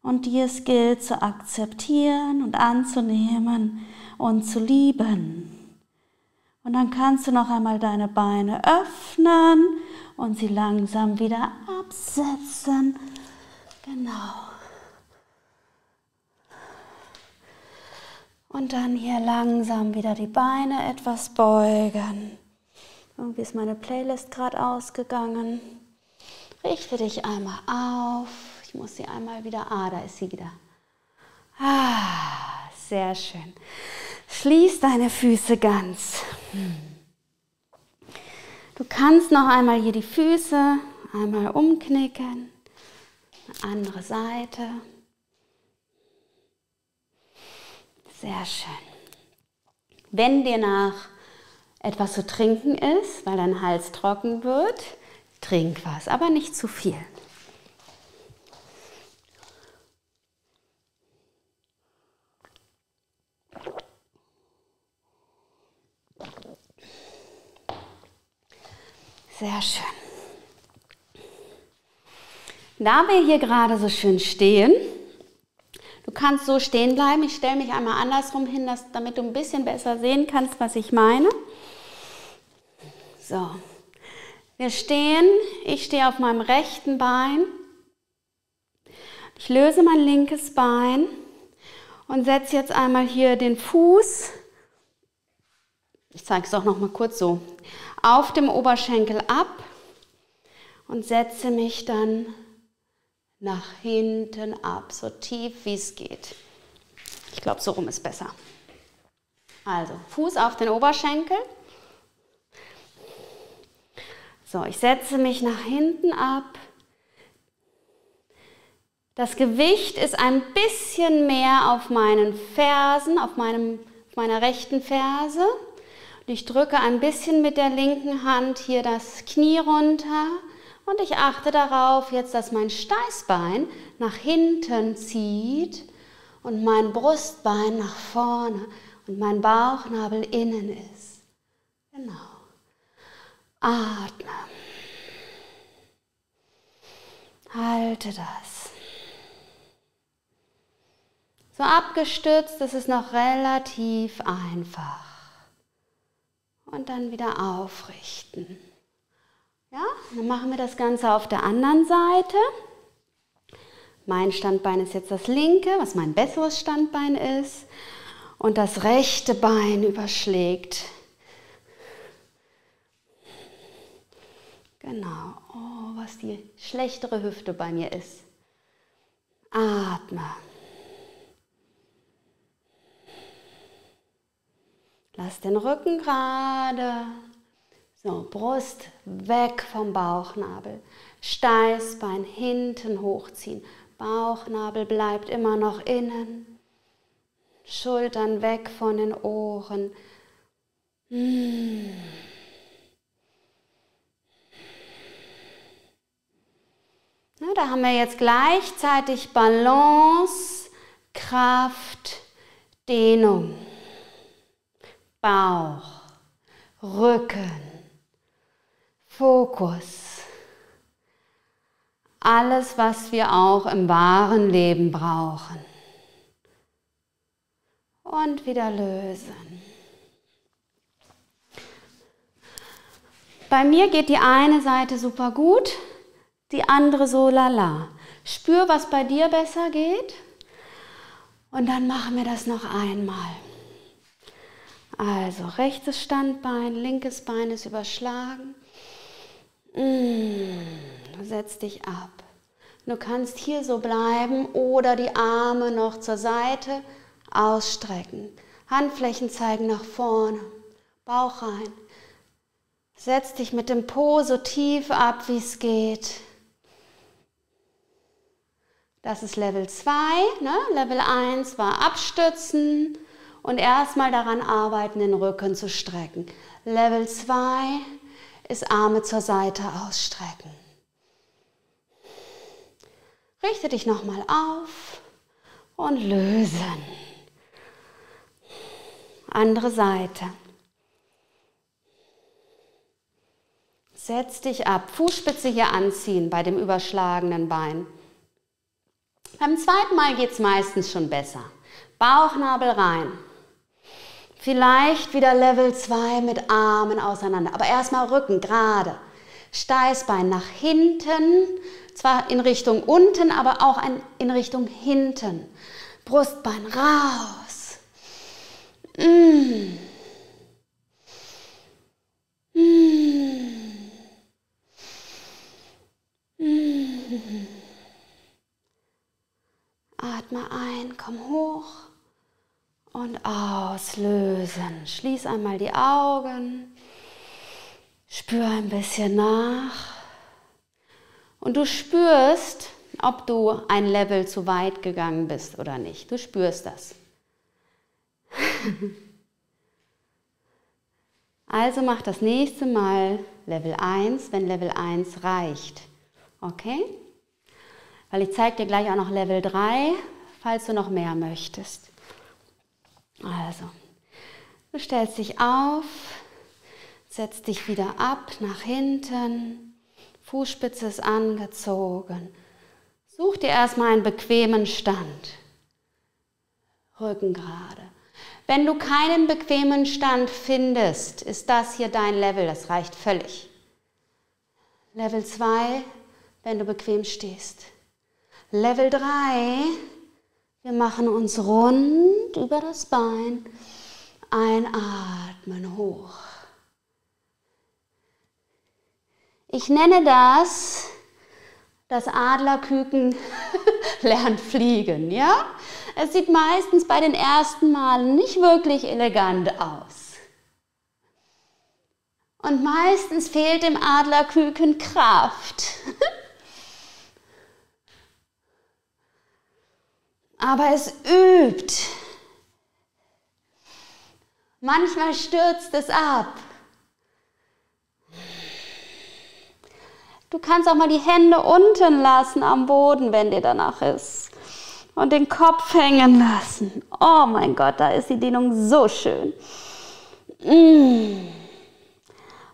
Und die es gilt zu akzeptieren und anzunehmen und zu lieben. Und dann kannst du noch einmal deine Beine öffnen und sie langsam wieder absetzen. Genau. Und dann hier langsam wieder die Beine etwas beugen. Irgendwie ist meine Playlist gerade ausgegangen. Richte dich einmal auf. Ich muss sie einmal wieder... da ist sie wieder. Sehr schön. Schließ deine Füße ganz. Du kannst noch einmal hier die Füße einmal umknicken, andere Seite. Sehr schön. Wenn dir nach etwas zu trinken ist, weil dein Hals trocken wird, Trink was, aber nicht zu viel. Sehr schön. Da wir hier gerade so schön stehen, du kannst so stehen bleiben. Ich stelle mich einmal andersrum hin, damit du ein bisschen besser sehen kannst, was ich meine. So, wir stehen. Ich stehe auf meinem rechten Bein. Ich löse mein linkes Bein und setze jetzt einmal hier den Fuß, ich zeige es auch noch mal kurz so, auf dem Oberschenkel ab und setze mich dann nach hinten ab, so tief wie es geht. Ich glaube, so rum ist besser. Also, Fuß auf den Oberschenkel. So, ich setze mich nach hinten ab. Das Gewicht ist ein bisschen mehr auf meinen Fersen, auf meiner rechten Ferse. Ich drücke ein bisschen mit der linken Hand hier das Knie runter und ich achte darauf jetzt, dass mein Steißbein nach hinten zieht und mein Brustbein nach vorne und mein Bauchnabel innen ist. Genau. Atme. Halte das. So abgestützt, das ist noch relativ einfach. Und dann wieder aufrichten. Ja, dann machen wir das Ganze auf der anderen Seite. Mein Standbein ist jetzt das linke, was mein besseres Standbein ist. Und das rechte Bein überschlägt. Genau, oh, was die schlechtere Hüfte bei mir ist. Atme. Lass den Rücken gerade. So, Brust weg vom Bauchnabel. Steißbein hinten hochziehen. Bauchnabel bleibt immer noch innen. Schultern weg von den Ohren. Na, da haben wir jetzt gleichzeitig Balance, Kraft, Dehnung. Bauch, Rücken, Fokus. Alles, was wir auch im wahren Leben brauchen. Und wieder lösen. Bei mir geht die eine Seite super gut, die andere so lala. Spür, was bei dir besser geht. Und dann machen wir das noch einmal. Also rechtes Standbein, linkes Bein ist überschlagen. Setz dich ab. Du kannst hier so bleiben oder die Arme noch zur Seite ausstrecken. Handflächen zeigen nach vorne, Bauch rein. Setz dich mit dem Po so tief ab, wie es geht. Das ist Level 2, ne? Level 1 war abstützen. Und erstmal daran arbeiten, den Rücken zu strecken. Level 2 ist Arme zur Seite ausstrecken. Richte dich nochmal auf und lösen. Andere Seite. Setz dich ab. Fußspitze hier anziehen bei dem überschlagenen Bein. Beim zweiten Mal geht es meistens schon besser. Bauchnabel rein. Vielleicht wieder Level 2 mit Armen auseinander. Aber erstmal Rücken gerade. Steißbein nach hinten. Zwar in Richtung unten, aber auch in Richtung hinten. Brustbein raus. Atme ein, komm hoch. Und auslösen. Schließ einmal die Augen. Spür ein bisschen nach. Und du spürst, ob du ein Level zu weit gegangen bist oder nicht. Du spürst das. Also mach das nächste Mal Level 1, wenn Level 1 reicht. Okay? Weil ich zeige dir gleich auch noch Level 3, falls du noch mehr möchtest. Also, du stellst dich auf, setzt dich wieder ab nach hinten, Fußspitze ist angezogen. Such dir erstmal einen bequemen Stand. Rücken gerade. Wenn du keinen bequemen Stand findest, ist das hier dein Level, das reicht völlig. Level 2, wenn du bequem stehst. Level 3, wir machen uns rund über das Bein, einatmen hoch. Ich nenne das, das Adlerküken lernt fliegen, ja? Es sieht meistens bei den ersten Malen nicht wirklich elegant aus. Und meistens fehlt dem Adlerküken Kraft. Aber es übt. Manchmal stürzt es ab. Du kannst auch mal die Hände unten lassen am Boden, wenn dir danach ist. Und den Kopf hängen lassen. Oh mein Gott, da ist die Dehnung so schön.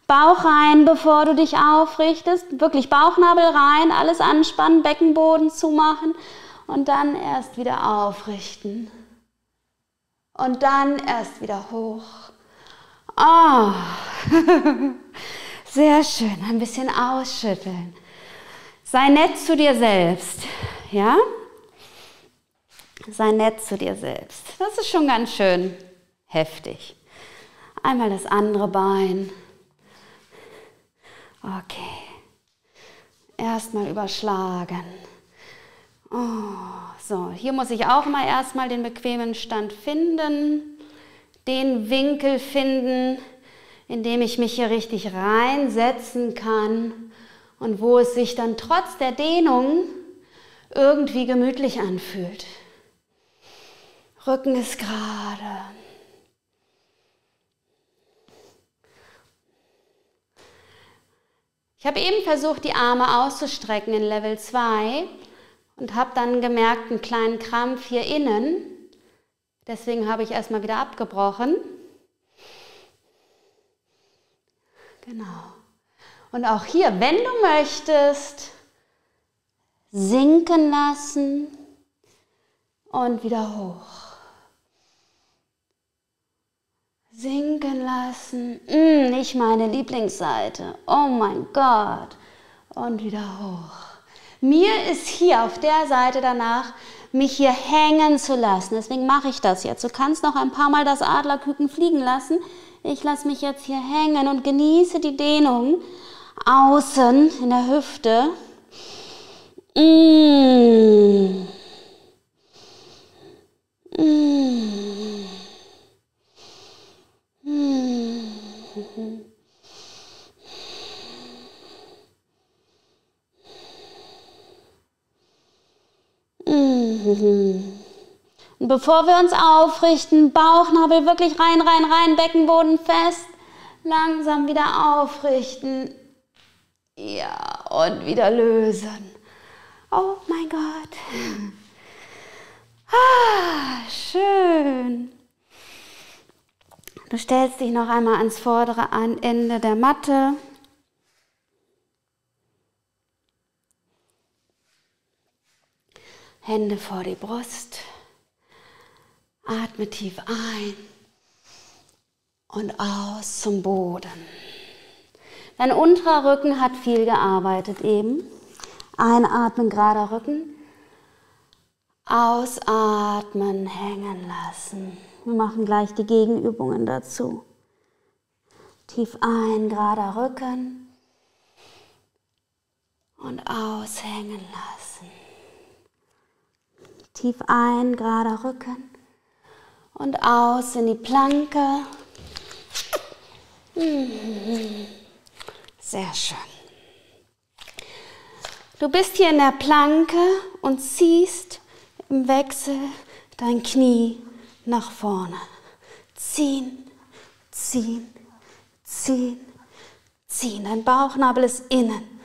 Bauch rein, bevor du dich aufrichtest. Wirklich Bauchnabel rein, alles anspannen, Beckenboden zumachen. Und dann erst wieder aufrichten. Und dann erst wieder hoch. Oh, sehr schön. Ein bisschen ausschütteln. Sei nett zu dir selbst, ja? Sei nett zu dir selbst. Das ist schon ganz schön heftig. Einmal das andere Bein. Okay. Erstmal überschlagen. Oh, so, hier muss ich auch mal erstmal den bequemen Stand finden. Den Winkel finden, in dem ich mich hier richtig reinsetzen kann. Und wo es sich dann trotz der Dehnung irgendwie gemütlich anfühlt. Rücken ist gerade. Ich habe eben versucht, die Arme auszustrecken in Level 2 und habe dann gemerkt, einen kleinen Krampf hier innen. Deswegen habe ich erstmal wieder abgebrochen. Genau. Und auch hier, wenn du möchtest, sinken lassen und wieder hoch. Sinken lassen. Nicht meine Lieblingsseite. Oh mein Gott. Und wieder hoch. Mir ist hier auf der Seite danach, mich hier hängen zu lassen. Deswegen mache ich das jetzt. Du kannst noch ein paar Mal das Adlerküken fliegen lassen. Ich lasse mich jetzt hier hängen und genieße die Dehnung außen in der Hüfte. Und bevor wir uns aufrichten, Bauchnabel wirklich rein, rein, rein, Beckenboden fest, langsam wieder aufrichten, ja, und wieder lösen. Oh mein Gott. Ah, schön. Du stellst dich noch einmal ans vordere Ende der Matte. Hände vor die Brust. Atme tief ein und aus zum Boden. Dein unterer Rücken hat viel gearbeitet eben. Einatmen, gerader Rücken. Ausatmen, hängen lassen. Wir machen gleich die Gegenübungen dazu. Tief ein, gerader Rücken. Und aushängen lassen. Tief ein, gerader Rücken. Und aus in die Planke. Sehr schön. Du bist hier in der Planke und ziehst im Wechsel dein Knie nach vorne. Ziehen, ziehen, ziehen, ziehen. Dein Bauchnabel ist innen.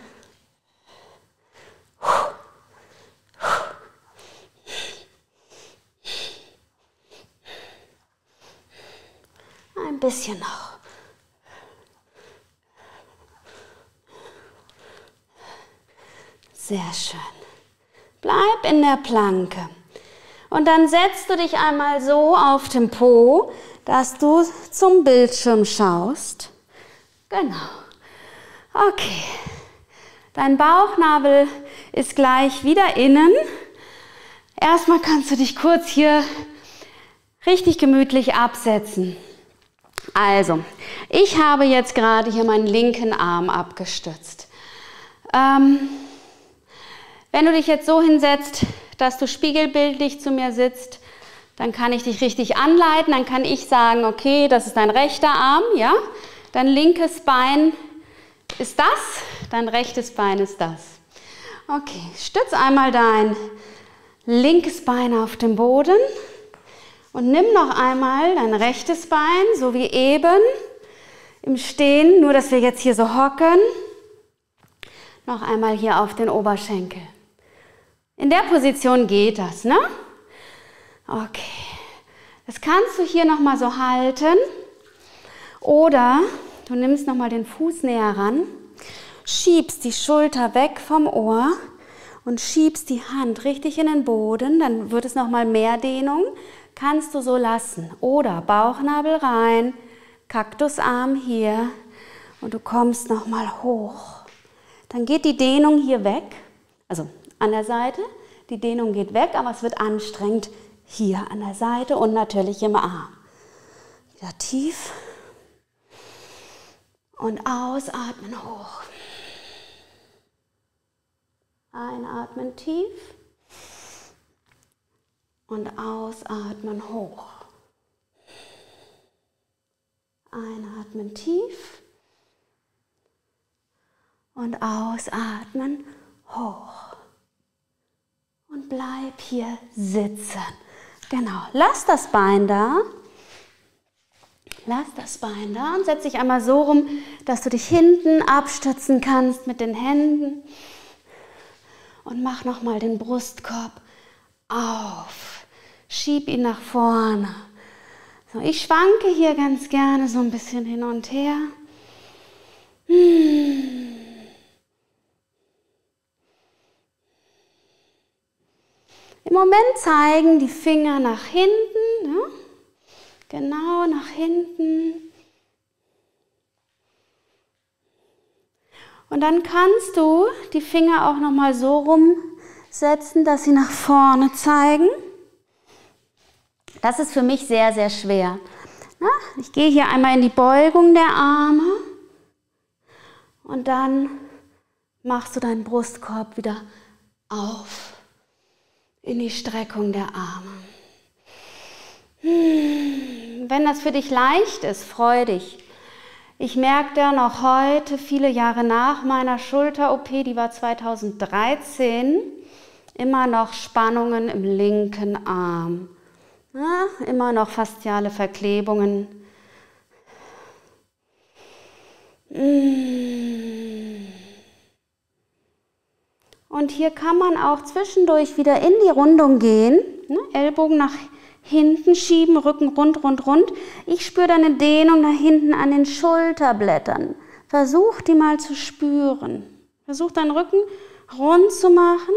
Ein bisschen noch. Sehr schön. Bleib in der Planke. Und dann setzt du dich einmal so auf den Po, dass du zum Bildschirm schaust. Genau. Okay. Dein Bauchnabel ist gleich wieder innen. Erstmal kannst du dich kurz hier richtig gemütlich absetzen. Also, ich habe jetzt gerade hier meinen linken Arm abgestützt. Wenn du dich jetzt so hinsetzt, dass du spiegelbildlich zu mir sitzt, dann kann ich dich richtig anleiten, dann kann ich sagen, okay, das ist dein rechter Arm, ja? Dein linkes Bein ist das, dein rechtes Bein ist das. Okay, stütz einmal dein linkes Bein auf den Boden und nimm noch einmal dein rechtes Bein, so wie eben, im Stehen, nur dass wir jetzt hier so hocken, noch einmal hier auf den Oberschenkel. In der Position geht das, ne? Okay. Das kannst du hier nochmal so halten. Oder du nimmst nochmal den Fuß näher ran, schiebst die Schulter weg vom Ohr und schiebst die Hand richtig in den Boden. Dann wird es nochmal mehr Dehnung. Kannst du so lassen. Oder Bauchnabel rein, Kaktusarm hier und du kommst nochmal hoch. Dann geht die Dehnung hier weg. Also an der Seite. Die Dehnung geht weg, aber es wird anstrengend hier an der Seite und natürlich im Arm. Wieder tief und ausatmen hoch. Einatmen tief und ausatmen hoch. Einatmen tief und ausatmen hoch. Und bleib hier sitzen. Genau, lass das Bein da. Lass das Bein da und setz dich einmal so rum, dass du dich hinten abstützen kannst mit den Händen. Und mach nochmal den Brustkorb auf. Schieb ihn nach vorne. So, ich schwanke hier ganz gerne so ein bisschen hin und her. Im Moment zeigen die Finger nach hinten, ne? Genau nach hinten. Und dann kannst du die Finger auch nochmal so rumsetzen, dass sie nach vorne zeigen. Das ist für mich sehr, sehr schwer. Ich gehe hier einmal in die Beugung der Arme und dann machst du deinen Brustkorb wieder auf. In die Streckung der Arme. Wenn das für dich leicht ist, freu dich. Ich merke da noch heute, viele Jahre nach meiner Schulter-OP, die war 2013, immer noch Spannungen im linken Arm. Ja, immer noch fasziale Verklebungen. Und hier kann man auch zwischendurch wieder in die Rundung gehen. Ne? Ellbogen nach hinten schieben, Rücken rund, rund, rund. Ich spüre da eine Dehnung nach hinten an den Schulterblättern. Versuch die mal zu spüren. Versuch deinen Rücken rund zu machen,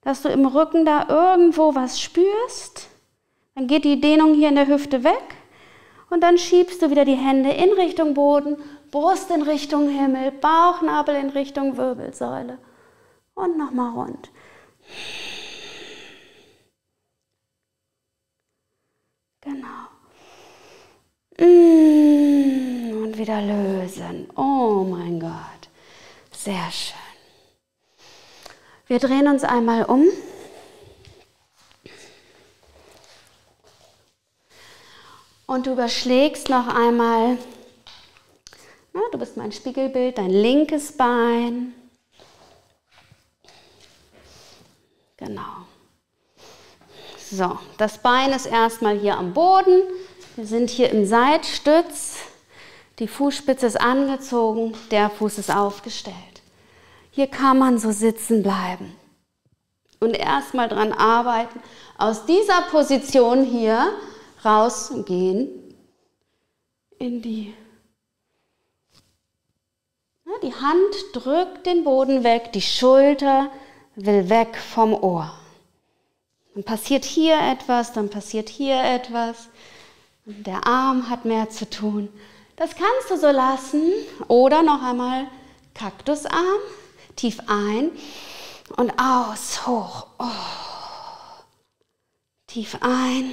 dass du im Rücken da irgendwo was spürst. Dann geht die Dehnung hier in der Hüfte weg. Und dann schiebst du wieder die Hände in Richtung Boden, Brust in Richtung Himmel, Bauchnabel in Richtung Wirbelsäule. Und nochmal rund. Genau. Und wieder lösen. Oh mein Gott. Sehr schön. Wir drehen uns einmal um. Und du überschlägst noch einmal. Na, du bist mein Spiegelbild, dein linkes Bein. Genau. So, das Bein ist erstmal hier am Boden. Wir sind hier im Seitstütz. Die Fußspitze ist angezogen, der Fuß ist aufgestellt. Hier kann man so sitzen bleiben und erstmal dran arbeiten, aus dieser Position hier rausgehen in die. Die Hand drückt den Boden weg, die Schulter will weg vom Ohr. Dann passiert hier etwas, dann passiert hier etwas. Der Arm hat mehr zu tun. Das kannst du so lassen. Oder noch einmal Kaktusarm, tief ein und aus, hoch. Oh. Tief ein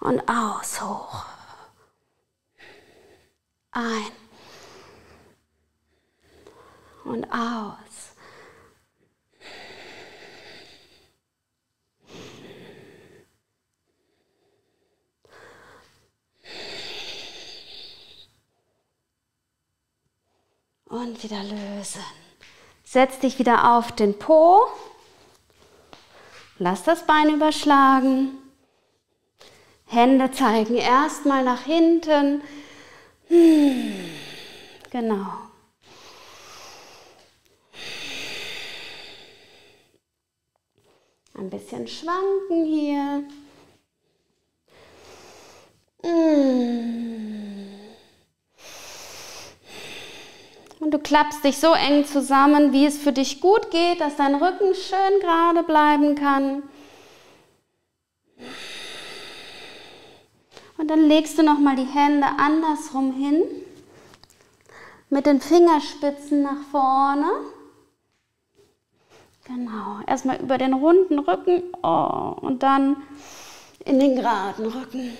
und aus, hoch. Ein. Und aus. Und wieder lösen. Setz dich wieder auf den Po. Lass das Bein überschlagen. Hände zeigen erstmal nach hinten. Genau. Ein bisschen schwanken hier. Und du klappst dich so eng zusammen, wie es für dich gut geht, dass dein Rücken schön gerade bleiben kann. Und dann legst du nochmal die Hände andersrum hin, mit den Fingerspitzen nach vorne. Genau, erstmal über den runden Rücken und dann in den geraden Rücken.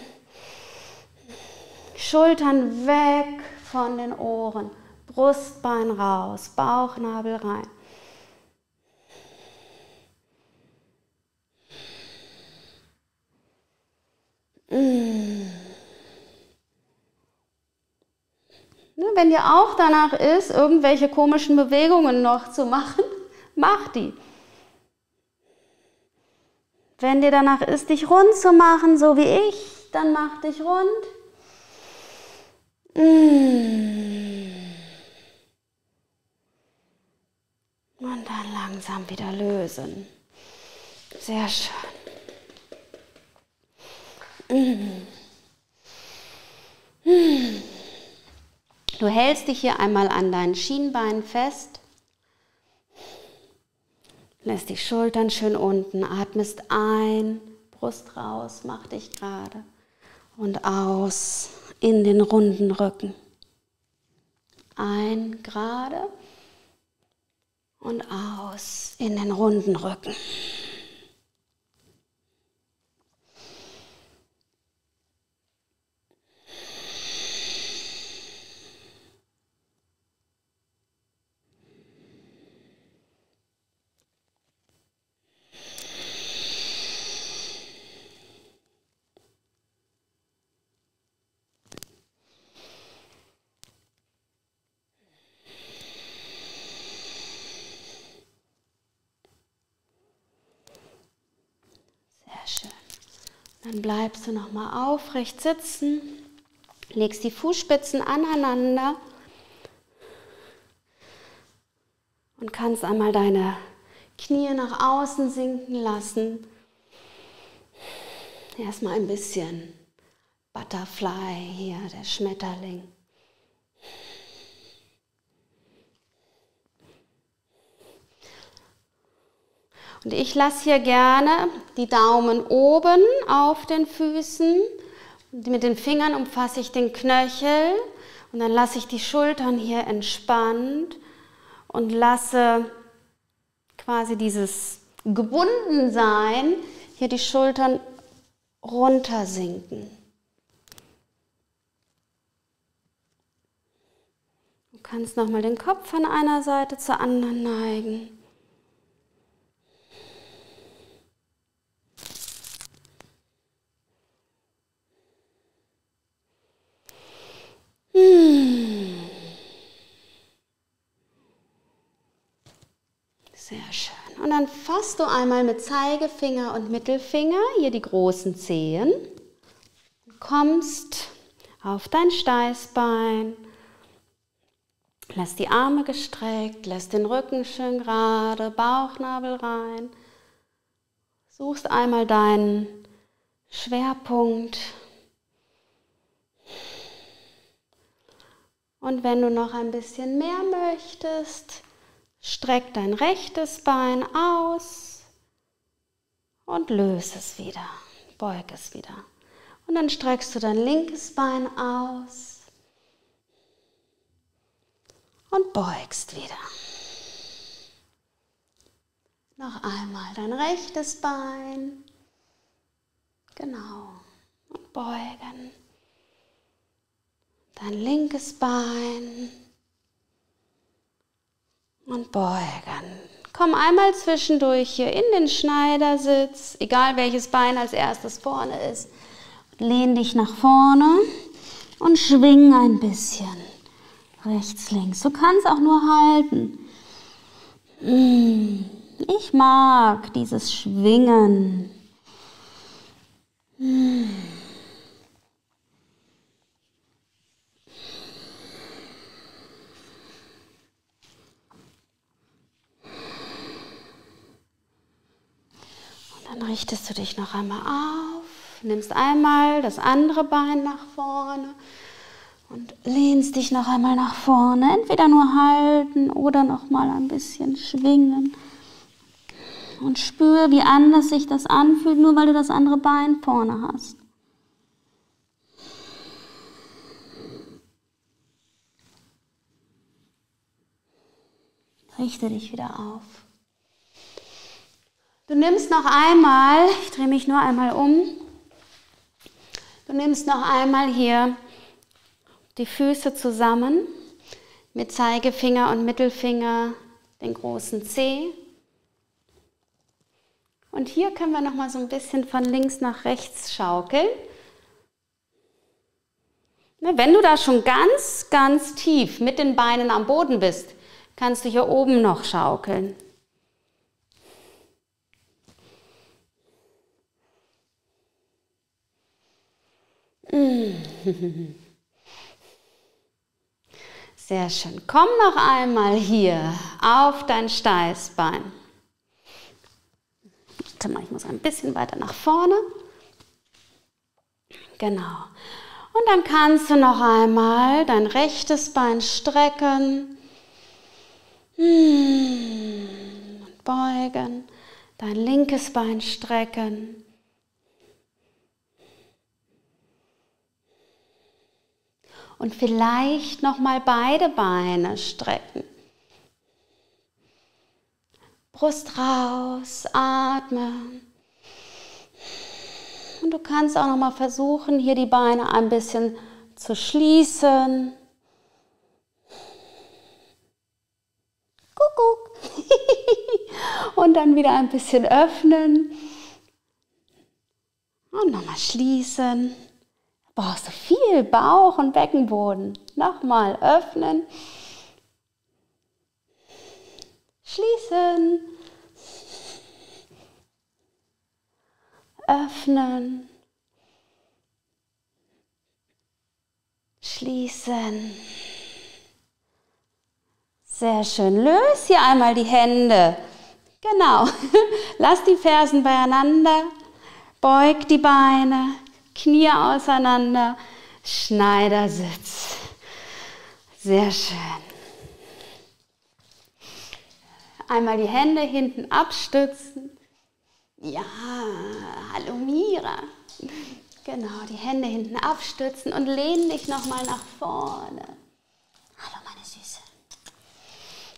Schultern weg von den Ohren, Brustbein raus, Bauchnabel rein. Wenn dir auch danach ist, irgendwelche komischen Bewegungen noch zu machen, mach die. Wenn dir danach ist, dich rund zu machen, so wie ich, dann mach dich rund. Und dann langsam wieder lösen. Sehr schön. Du hältst dich hier einmal an deinen Schienbeinen fest. Lässt die Schultern schön unten, atmest ein, Brust raus, mach dich gerade und aus in den runden Rücken. Ein, gerade und aus in den runden Rücken. Dann bleibst du nochmal aufrecht sitzen, legst die Fußspitzen aneinander und kannst einmal deine Knie nach außen sinken lassen. Erstmal ein bisschen Butterfly hier, der Schmetterling. Und ich lasse hier gerne die Daumen oben auf den Füßen. Mit den Fingern umfasse ich den Knöchel und dann lasse ich die Schultern hier entspannt und lasse quasi dieses Gebundensein hier die Schultern runtersinken. Du kannst nochmal den Kopf von einer Seite zur anderen neigen. Sehr schön. Und dann fasst du einmal mit Zeigefinger und Mittelfinger hier die großen Zehen. Du kommst auf dein Steißbein. Lass die Arme gestreckt, lass den Rücken schön gerade, Bauchnabel rein. Suchst einmal deinen Schwerpunkt. Und wenn du noch ein bisschen mehr möchtest, streck dein rechtes Bein aus und löse es wieder, beug es wieder. Und dann streckst du dein linkes Bein aus und beugst wieder. Noch einmal dein rechtes Bein, genau, und beugen. Dein linkes Bein und beugen. Komm einmal zwischendurch hier in den Schneidersitz, egal welches Bein als erstes vorne ist. Lehn dich nach vorne und schwing ein bisschen. Rechts, links. Du kannst auch nur halten. Ich mag dieses Schwingen. Dann richtest du dich noch einmal auf, nimmst einmal das andere Bein nach vorne und lehnst dich noch einmal nach vorne. Entweder nur halten oder noch mal ein bisschen schwingen. Und spür, wie anders sich das anfühlt, nur weil du das andere Bein vorne hast. Richte dich wieder auf. Du nimmst noch einmal, ich drehe mich nur einmal um, du nimmst noch einmal hier die Füße zusammen mit Zeigefinger und Mittelfinger, den großen Zeh. Und hier können wir noch mal so ein bisschen von links nach rechts schaukeln. Wenn du da schon ganz, ganz tief mit den Beinen am Boden bist, kannst du hier oben noch schaukeln. Sehr schön. Komm noch einmal hier auf dein Steißbein. Ich muss ein bisschen weiter nach vorne. Genau. Und dann kannst du noch einmal dein rechtes Bein strecken. Und beugen. Dein linkes Bein strecken. Und vielleicht nochmal beide Beine strecken. Brust raus, atme. Und du kannst auch nochmal versuchen, hier die Beine ein bisschen zu schließen. Kuckuck. Und dann wieder ein bisschen öffnen. Und nochmal schließen. Oh, so viel Bauch und Beckenboden. Nochmal öffnen. Schließen. Öffnen. Schließen. Sehr schön. Löse hier einmal die Hände. Genau. Lass die Fersen beieinander. Beug die Beine. Knie auseinander, Schneidersitz. Sehr schön. Einmal die Hände hinten abstützen. Ja, hallo Mira. Genau, die Hände hinten abstützen und lehn dich nochmal nach vorne. Hallo meine Süße.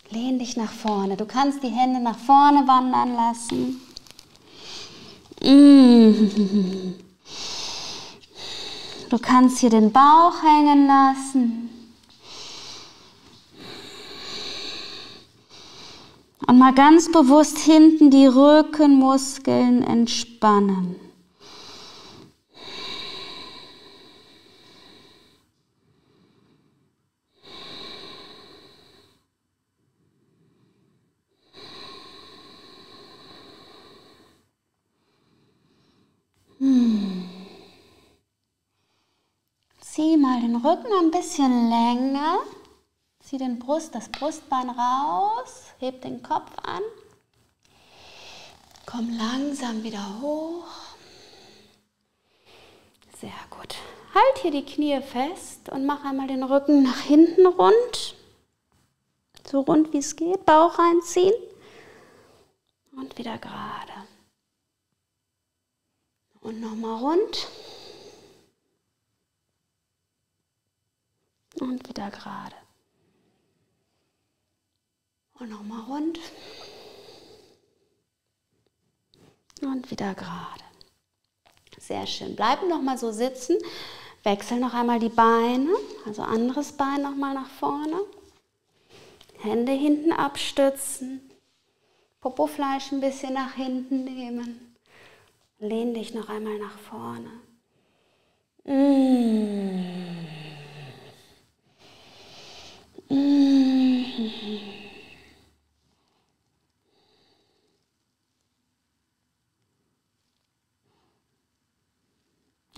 Lehn dich nach vorne. Du kannst die Hände nach vorne wandern lassen. Du kannst hier den Bauch hängen lassen. Und mal ganz bewusst hinten die Rückenmuskeln entspannen. mal den Rücken ein bisschen länger. Zieh das Brustbein raus. Heb den Kopf an. Komm langsam wieder hoch. Sehr gut. Halt hier die Knie fest und mach einmal den Rücken nach hinten rund. So rund wie es geht. Bauch reinziehen. Und wieder gerade. Und nochmal rund. Und wieder gerade. Und nochmal rund. Und wieder gerade. Sehr schön. Bleib nochmal so sitzen. Wechsel noch einmal die Beine. Also anderes Bein nochmal nach vorne. Hände hinten abstützen. Popofleisch ein bisschen nach hinten nehmen. Lehn dich noch einmal nach vorne.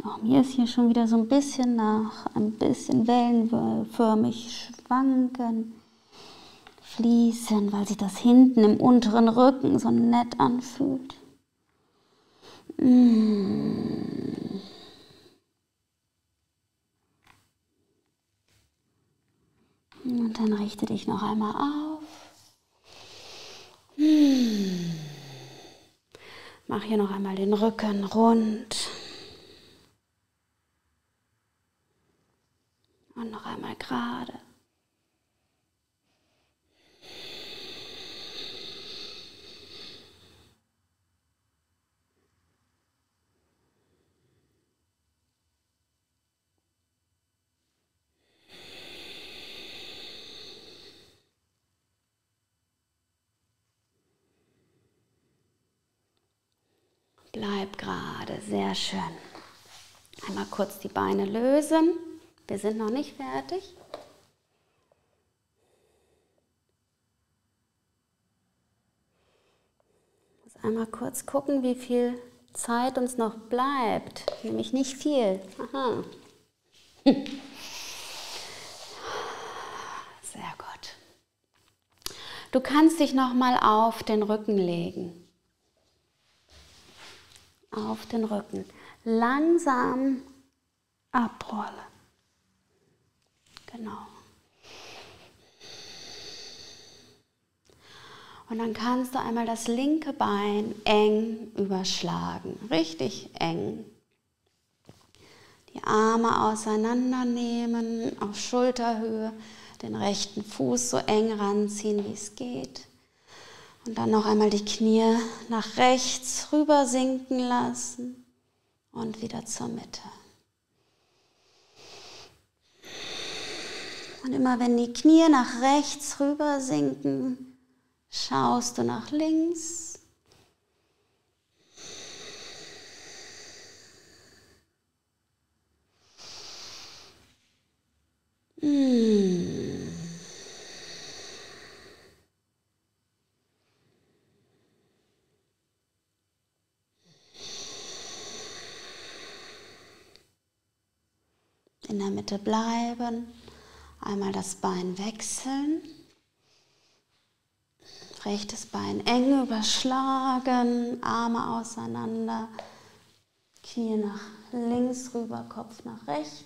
Auch mir ist hier schon wieder so ein bisschen nach, ein bisschen wellenförmig schwanken, fließen, weil sich das hinten im unteren Rücken so nett anfühlt. Und dann richte dich noch einmal auf. Mach hier noch einmal den Rücken rund. Und noch einmal gerade. Bleib gerade, sehr schön. Einmal kurz die Beine lösen. Wir sind noch nicht fertig. Ich muss einmal kurz gucken, wie viel Zeit uns noch bleibt. Nämlich nicht viel. Aha. Sehr gut. Du kannst dich nochmal auf den Rücken legen. Auf den Rücken. Langsam abrollen. Genau. Und dann kannst du einmal das linke Bein eng überschlagen. Richtig eng. Die Arme auseinandernehmen, auf Schulterhöhe, den rechten Fuß so eng ranziehen, wie es geht. Und dann noch einmal die Knie nach rechts rüber sinken lassen und wieder zur Mitte. Und immer wenn die Knie nach rechts rüber sinken, schaust du nach links. In der Mitte bleiben. Einmal das Bein wechseln, rechtes Bein eng überschlagen, Arme auseinander, Knie nach links rüber, Kopf nach rechts.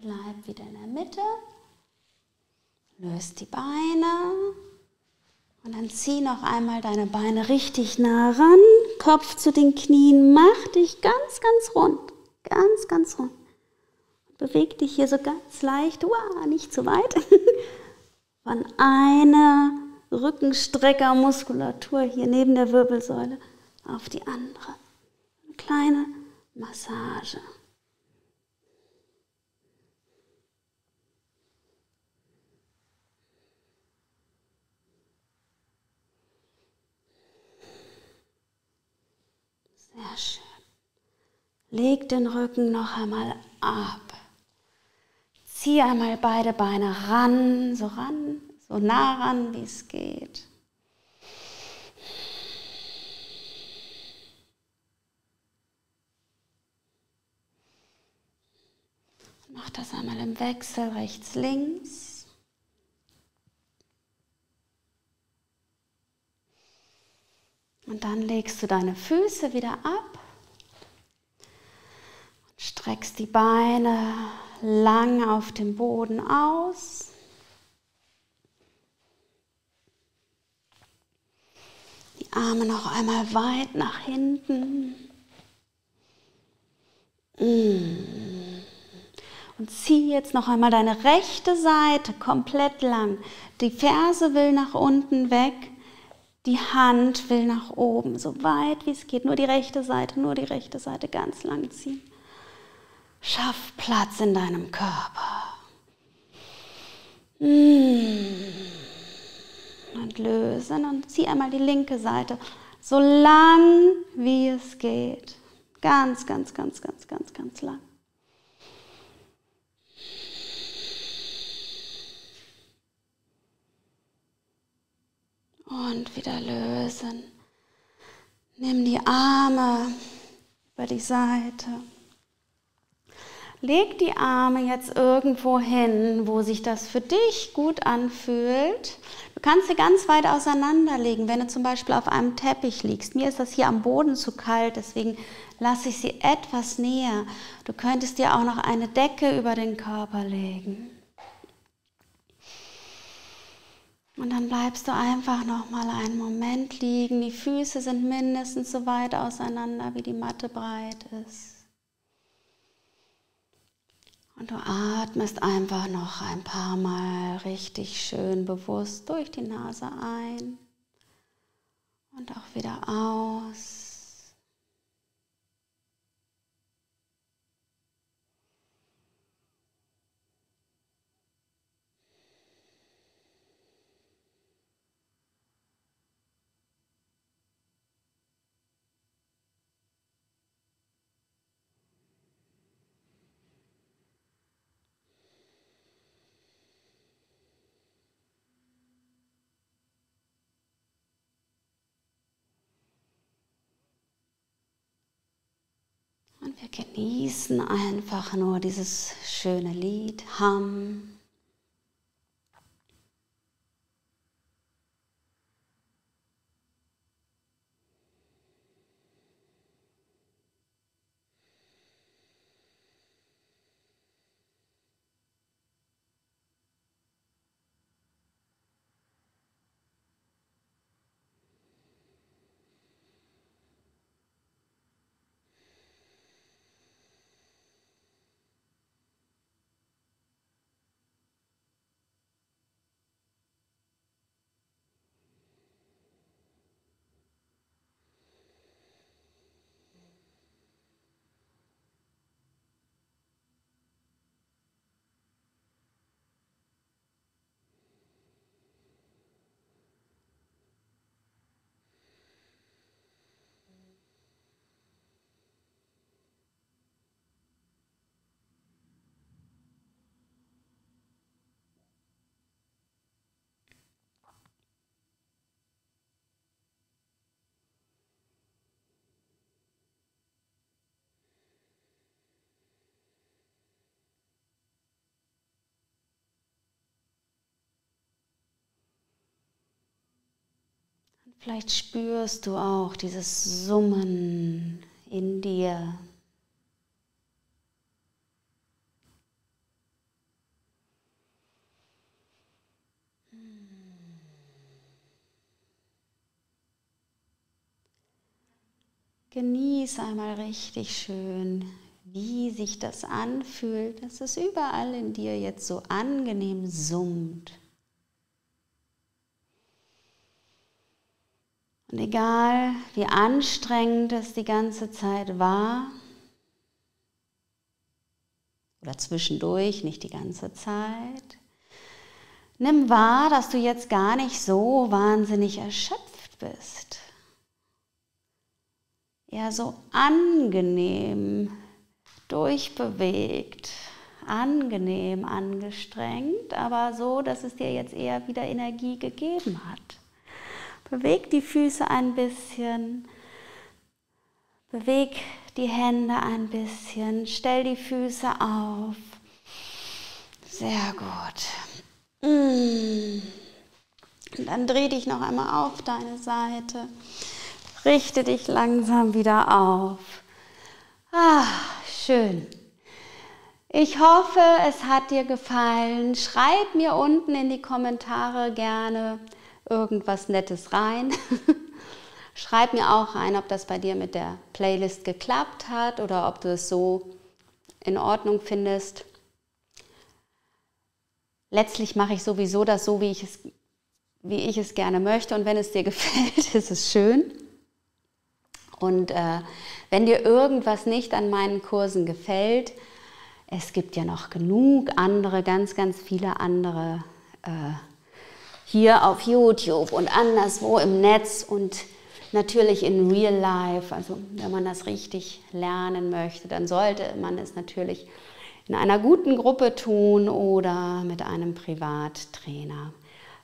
Bleib wieder in der Mitte, löst die Beine und dann zieh noch einmal deine Beine richtig nah ran, Kopf zu den Knien, mach dich ganz, ganz rund, ganz, ganz rund. Beweg dich hier so ganz leicht, nicht zu weit, von einer Rückenstreckermuskulatur hier neben der Wirbelsäule auf die andere. kleine Massage. Sehr schön. Leg den Rücken noch einmal ab. Zieh einmal beide Beine ran, so nah ran, wie es geht. Mach das einmal im Wechsel rechts, links. Und dann legst du deine Füße wieder ab und streckst die Beine lang auf dem Boden aus. Die Arme noch einmal weit nach hinten. Und zieh jetzt noch einmal deine rechte Seite komplett lang. Die Ferse will nach unten weg. Die Hand will nach oben, so weit wie es geht. Nur die rechte Seite ganz lang ziehen. Schaff Platz in deinem Körper. Und lösen und zieh einmal die linke Seite, so lang wie es geht. Ganz lang. Und wieder lösen. Nimm die Arme über die Seite. Leg die Arme jetzt irgendwo hin, wo sich das für dich gut anfühlt. Du kannst sie ganz weit auseinanderlegen, wenn du zum Beispiel auf einem Teppich liegst. Mir ist das hier am Boden zu kalt, deswegen lasse ich sie etwas näher. Du könntest dir auch noch eine Decke über den Körper legen. Und dann bleibst du einfach noch mal einen Moment liegen. Die Füße sind mindestens so weit auseinander, wie die Matte breit ist. Und du atmest einfach noch ein paar Mal richtig schön bewusst durch die Nase ein und auch wieder aus. Wir genießen einfach nur dieses schöne Lied, Hum. Vielleicht spürst du auch dieses Summen in dir. Genieß einmal richtig schön, wie sich das anfühlt, dass es überall in dir jetzt so angenehm summt. Und egal, wie anstrengend es die ganze Zeit war, oder zwischendurch, nicht die ganze Zeit, nimm wahr, dass du jetzt gar nicht so wahnsinnig erschöpft bist. Eher so angenehm durchbewegt, angenehm angestrengt, aber so, dass es dir jetzt eher wieder Energie gegeben hat. Beweg die Füße ein bisschen, beweg die Hände ein bisschen, stell die Füße auf. Sehr gut. Und dann dreh dich noch einmal auf deine Seite. Richte dich langsam wieder auf. Ah, schön. Ich hoffe, es hat dir gefallen. Schreib mir unten in die Kommentare gerne irgendwas Nettes rein. Schreib mir auch rein, ob das bei dir mit der Playlist geklappt hat oder ob du es so in Ordnung findest. Letztlich mache ich sowieso das so, wie ich es gerne möchte. Und wenn es dir gefällt, ist es schön. Und wenn dir irgendwas nicht an meinen Kursen gefällt, es gibt ja noch genug andere, ganz, ganz viele andere hier auf YouTube und anderswo im Netz und natürlich in Real Life. Also wenn man das richtig lernen möchte, dann sollte man es natürlich in einer guten Gruppe tun oder mit einem Privattrainer.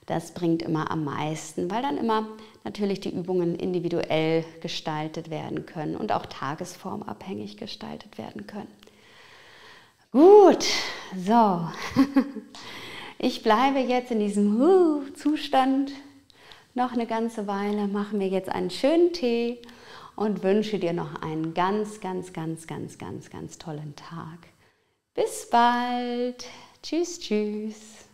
Das bringt immer am meisten, weil dann immer natürlich die Übungen individuell gestaltet werden können und auch tagesformabhängig gestaltet werden können. Gut, so. Ich bleibe jetzt in diesem Zustand noch eine ganze Weile, mache mir jetzt einen schönen Tee und wünsche dir noch einen ganz, ganz, ganz, ganz, ganz, ganz tollen Tag. Bis bald. Tschüss, tschüss.